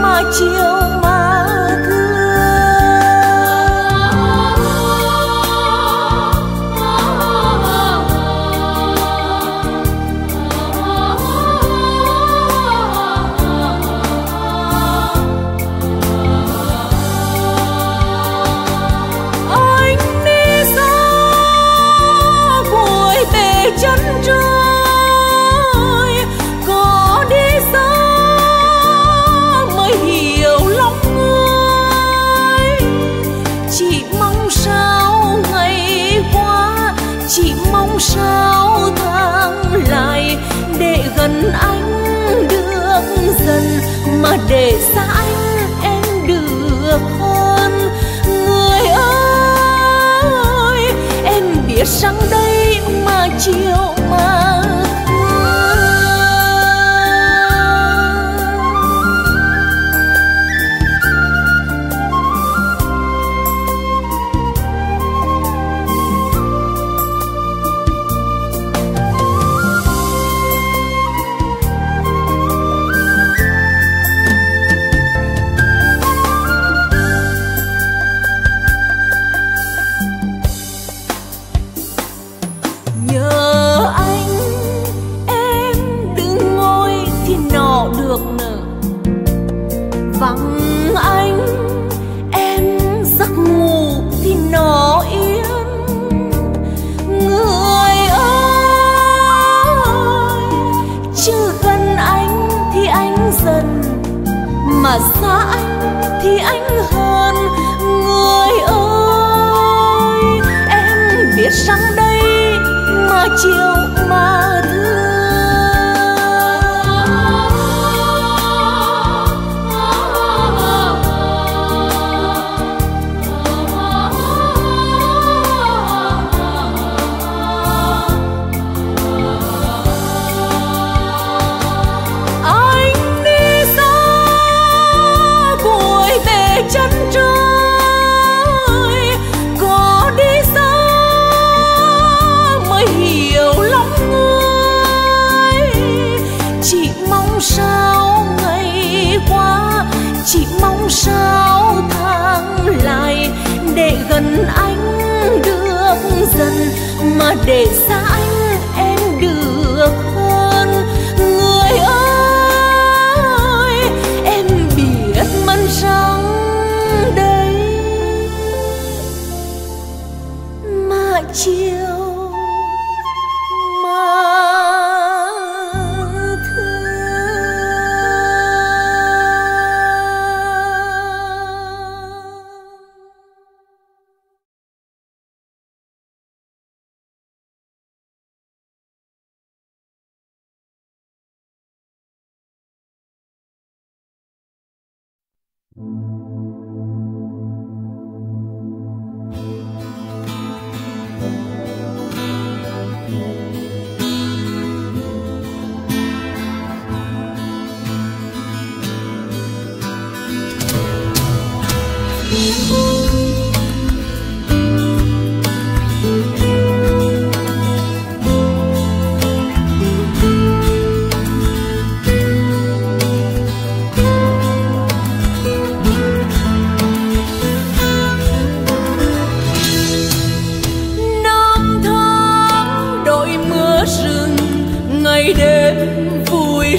mà chiều mà anh được dần, mà để xa anh em được hơn. Người ơi, em biết rằng đây mà chiều mà để xa anh em được hơn. Người ơi, em biết mắn rằng đây mà chiều.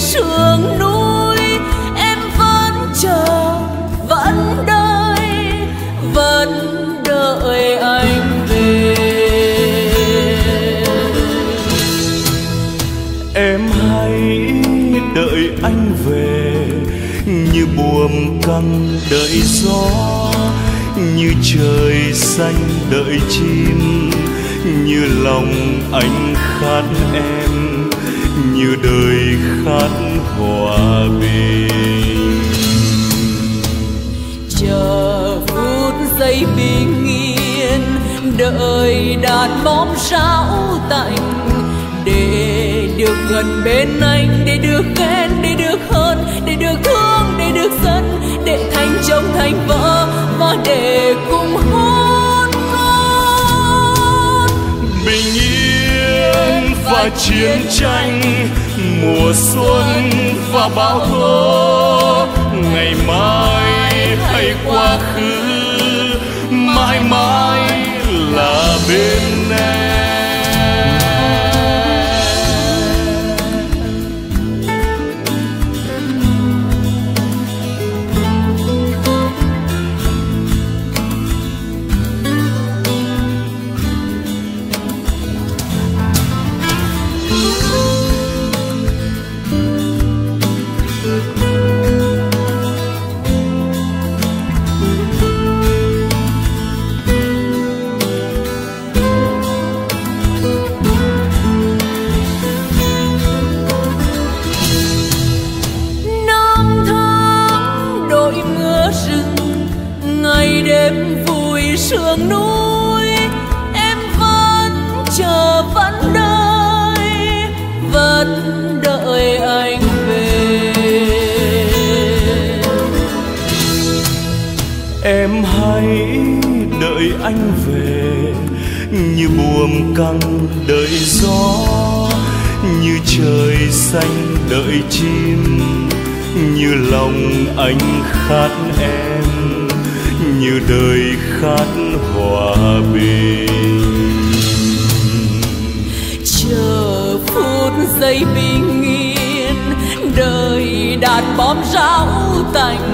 sương núi em vẫn chờ, vẫn đợi anh về. Em hãy đợi anh về như buồm căng đợi gió, như trời xanh đợi chim, như lòng anh khát em, như đời khát hòa bình. Chờ phút giây bình yên, đời đàn bom rão tạnh, để được gần bên anh, để được khen, để được hơn, để được thương, để được dân, để thành chồng thành vợ và để cùng hôn non. Bình yên và chiến tranh, mùa xuân và bão tố, ngày mai hay quá khứ, mãi mãi là bên em. Sương núi em vẫn chờ, vẫn đợi anh về. Em hãy đợi anh về như buồm căng đợi gió, như trời xanh đợi chim, như lòng anh khát em, như đời khát hòa bình. Chờ phút giây bình yên, đời đạn bom ráo tành,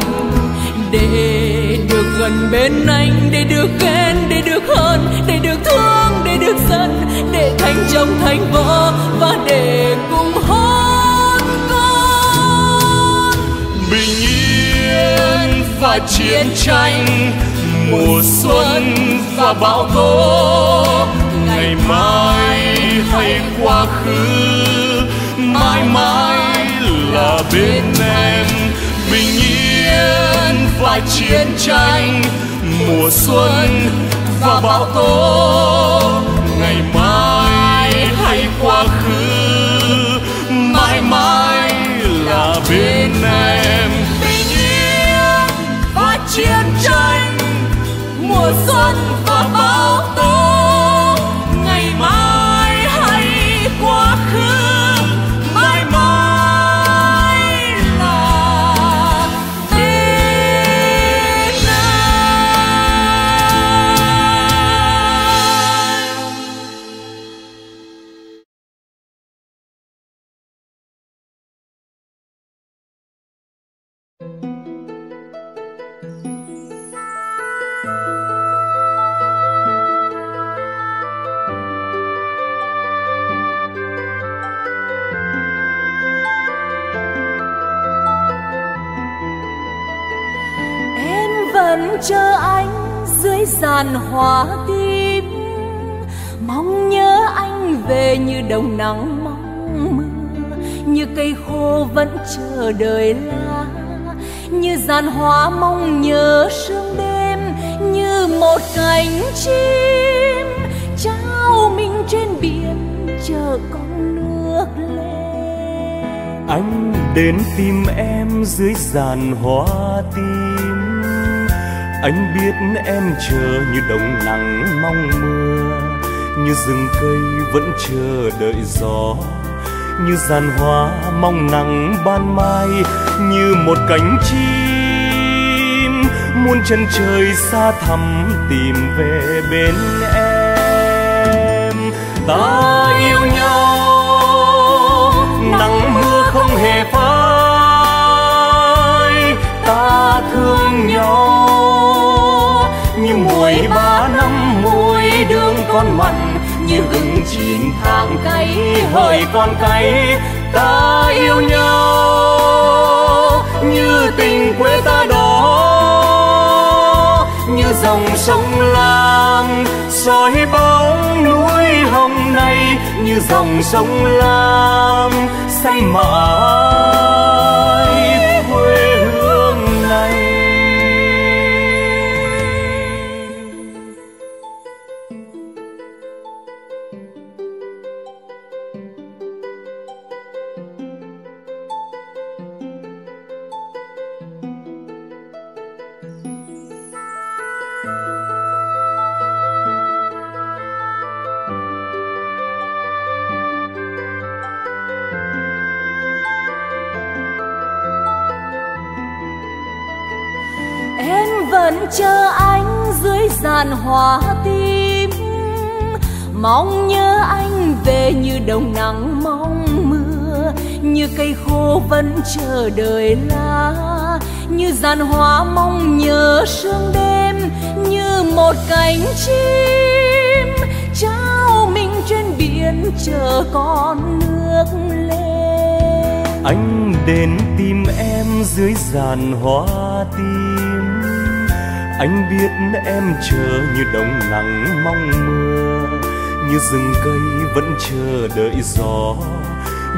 để được gần bên anh, để được khen, để được hơn, để được thương, để được dân, để thành chồng thành vợ và để cùng hôn con. Bình yên và chiến tranh, mùa xuân và bão tố, ngày mai hay quá khứ, mãi mãi là bên em. Bình yên và chiến tranh, mùa xuân và bão tố, ngày mai hay quá khứ, mãi mãi là bên em. Bình yên và chiến tranh, mùa xuân và bão tố, ngày mai hay quá khứ, mãi mãi là bên em. Chờ anh dưới giàn hoa tím, mong nhớ anh về như đồng nắng mong mưa, như cây khô vẫn chờ đợi lá, như giàn hoa mong nhớ sương đêm, như một cánh chim trao mình trên biển chờ con nước lên. Anh đến tìm em dưới giàn hoa tím, anh biết em chờ như đồng nắng mong mưa, như rừng cây vẫn chờ đợi gió, như giàn hoa mong nắng ban mai, như một cánh chim muôn chân trời xa thẳm tìm về bên em. Ta yêu nhau nắng mưa không hề phai. con mặn như gừng chín tháng cay, hỡi con cay. Ta yêu nhau như tình quê ta đó, như dòng sông Lam soi bóng núi Hồng này, như dòng sông Lam say mãi quê hương này. Chờ anh dưới dàn hoa tím, mong nhớ anh về như đồng nắng mong mưa, như cây khô vẫn chờ đợi lá, như dàn hoa mong nhớ sương đêm, như một cánh chim trao mình trên biển chờ con nước lên. Anh đến tìm em dưới dàn hoa tím, anh biết em chờ như đồng nắng mong mưa, như rừng cây vẫn chờ đợi gió,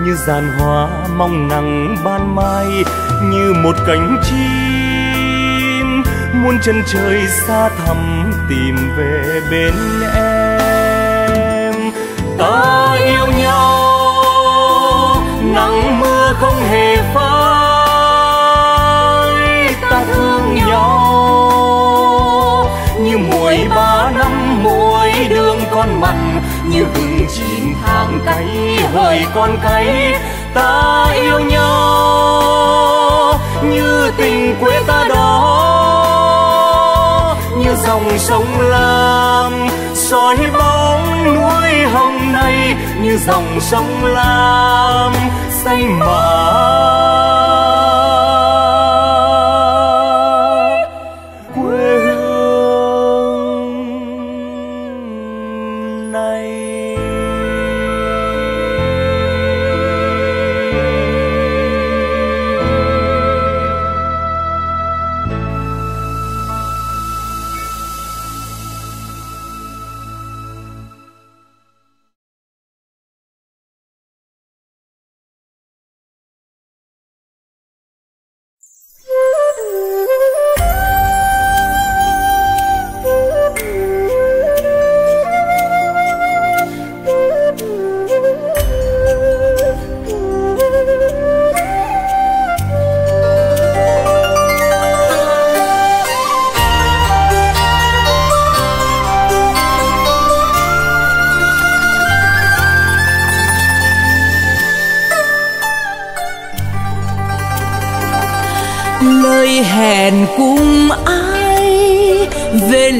như giàn hoa mong nắng ban mai, như một cánh chim muôn chân trời xa thẳm tìm về bên em. Ta yêu nhau nắng mưa không hề phai, ta thương nhau như muối 3 năm muối đường con mặn, như gừng chín tháng cay, hỡi con cay. Ta yêu nhau như tình quê ta đó, như dòng sông Lam soi bóng núi Hồng này, như dòng sông Lam say mãi.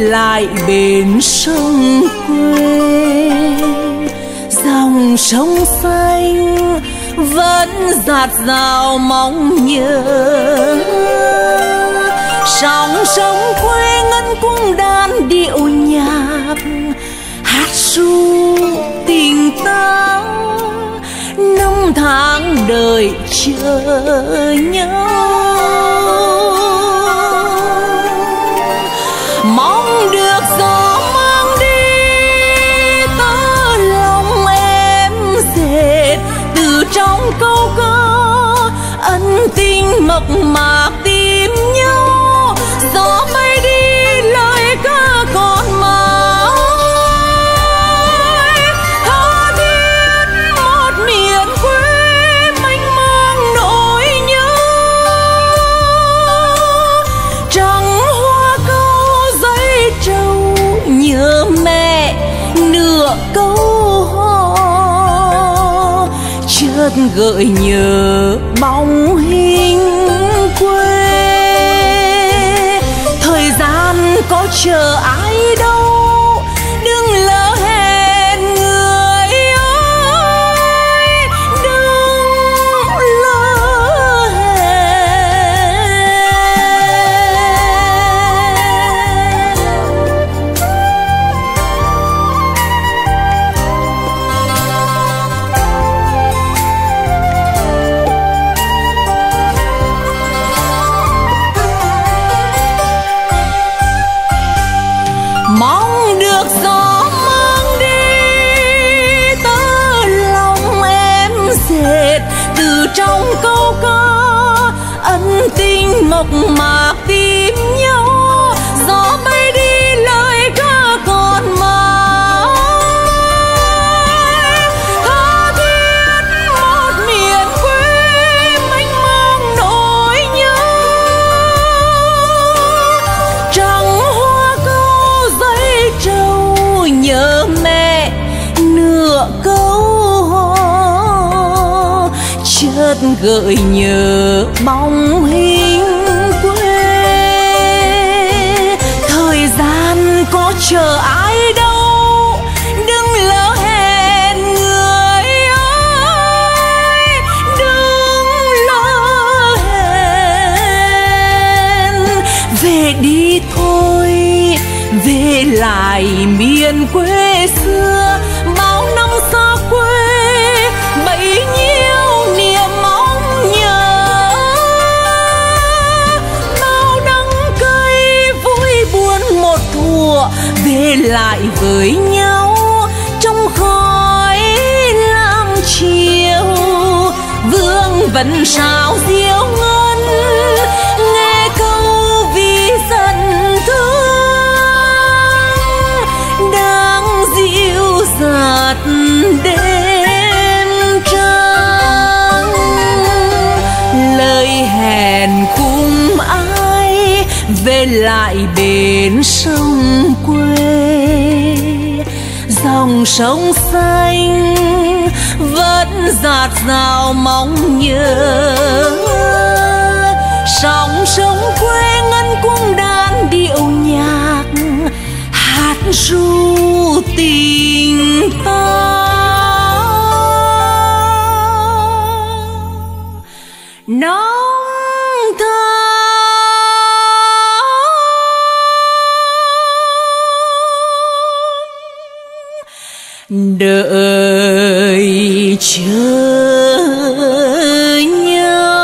Lại bến sông quê, dòng sông xanh vẫn dạt dào mong nhớ. Sóng sông quê ngân cung đàn điệu nhạc, hát ru tình ta năm tháng đời chờ nhau. Trong câu ca ân tình mộc mạc tìm nhau, gió bay đi lời ca còn mãi tha thiết. Một miền quê mênh mang nỗi nhớ, trăng hoa câu giấy trầu nhớ mẹ nửa câu gợi nhớ bóng hình quê. Thời gian có chờ ai đâu, đừng lỡ hẹn người ơi, đừng lỡ hẹn. gợi nhớ bóng hình quê. Thời gian có chờ ai đâu, đừng lỡ hẹn người ơi, đừng lỡ hẹn. Về đi thôi, về lại miền quê xưa, bao năm xa quê bấy nhiêu về lại với nhau trong khói lam chiều. Vương vẫn sao diêu ngân nghe câu vì giận thương đang dịu dạt đêm trăng. Lời hẹn cùng ai về lại bên sông quê, dòng sông xanh vẫn dạt dào mong nhớ. Sóng sông quê ngân cung đàn điệu nhạc hát ru tình ta. Nó đợi chờ nhau.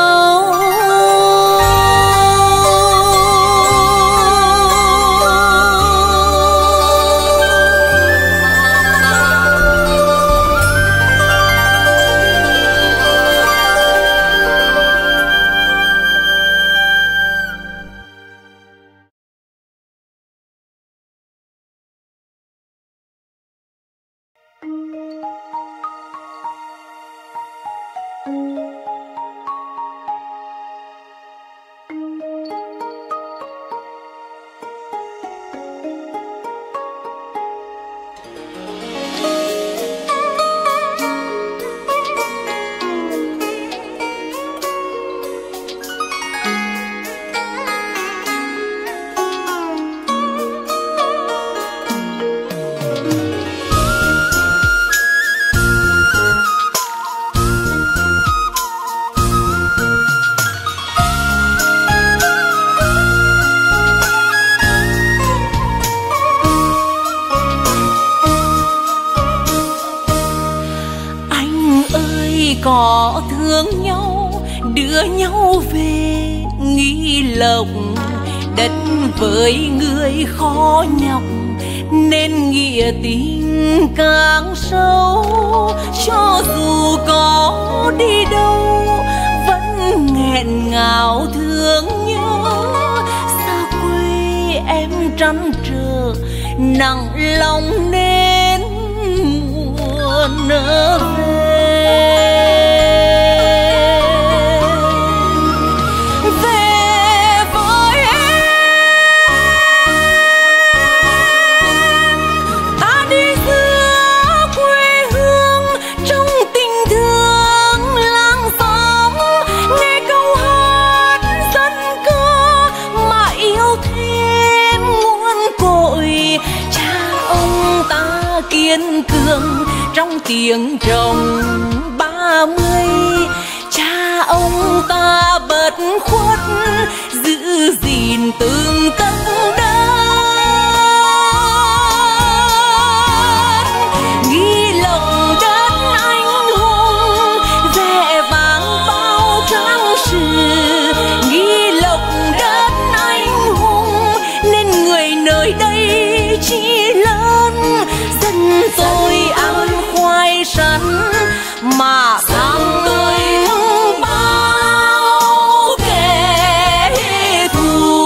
Với người khó nhọc nên nghĩa tình càng sâu. Cho dù có đi đâu vẫn nghẹn ngào thương nhớ. Xa quê em trăn trở nặng lòng nên muộn nỡ về. Trong tiếng trồng 30 cha ông ta bất khuất giữ gìn từng tấc đất. Ghi lòng đất anh hùng vẻ vang bao trang sử. Ghi lòng đất anh hùng nên người nơi đây ý chí lớn, dân tôi ăn khoai sắn mà sang tôi không bao kẻ thù.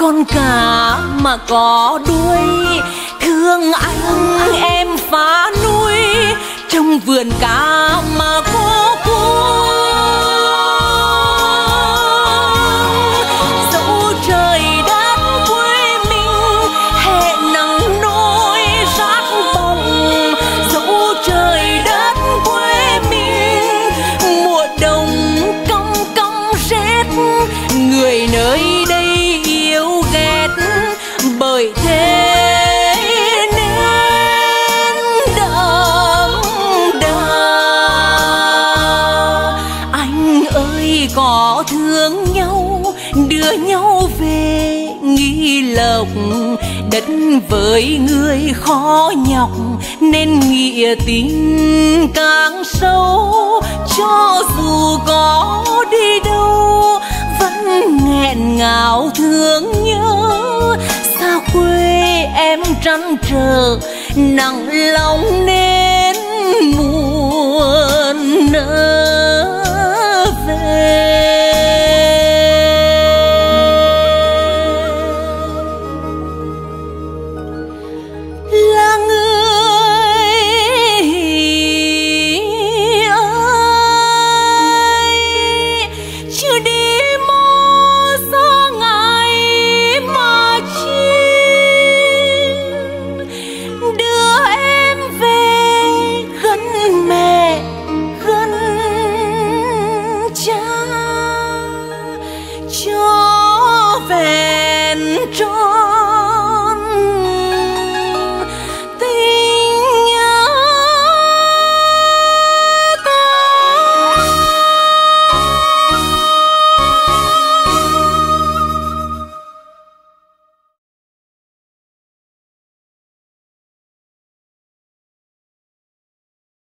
Con cá mà có đuôi, thương anh em phá nuôi trong vườn cá mà có cuông. Dẫu trời đất quê mình hè nắng nôi rát bồng, dẫu trời đất quê mình mùa đông cong cong rét, người nơi bởi thế nên đậm đà. Anh ơi có thương nhau, đưa nhau về Nghi Lộc, đất với người khó nhọc nên nghĩa tình càng sâu. Cho dù có đi đâu vẫn nghẹn ngào thương nhớ, xa quê em trăn trở nặng lòng nên muôn nơi.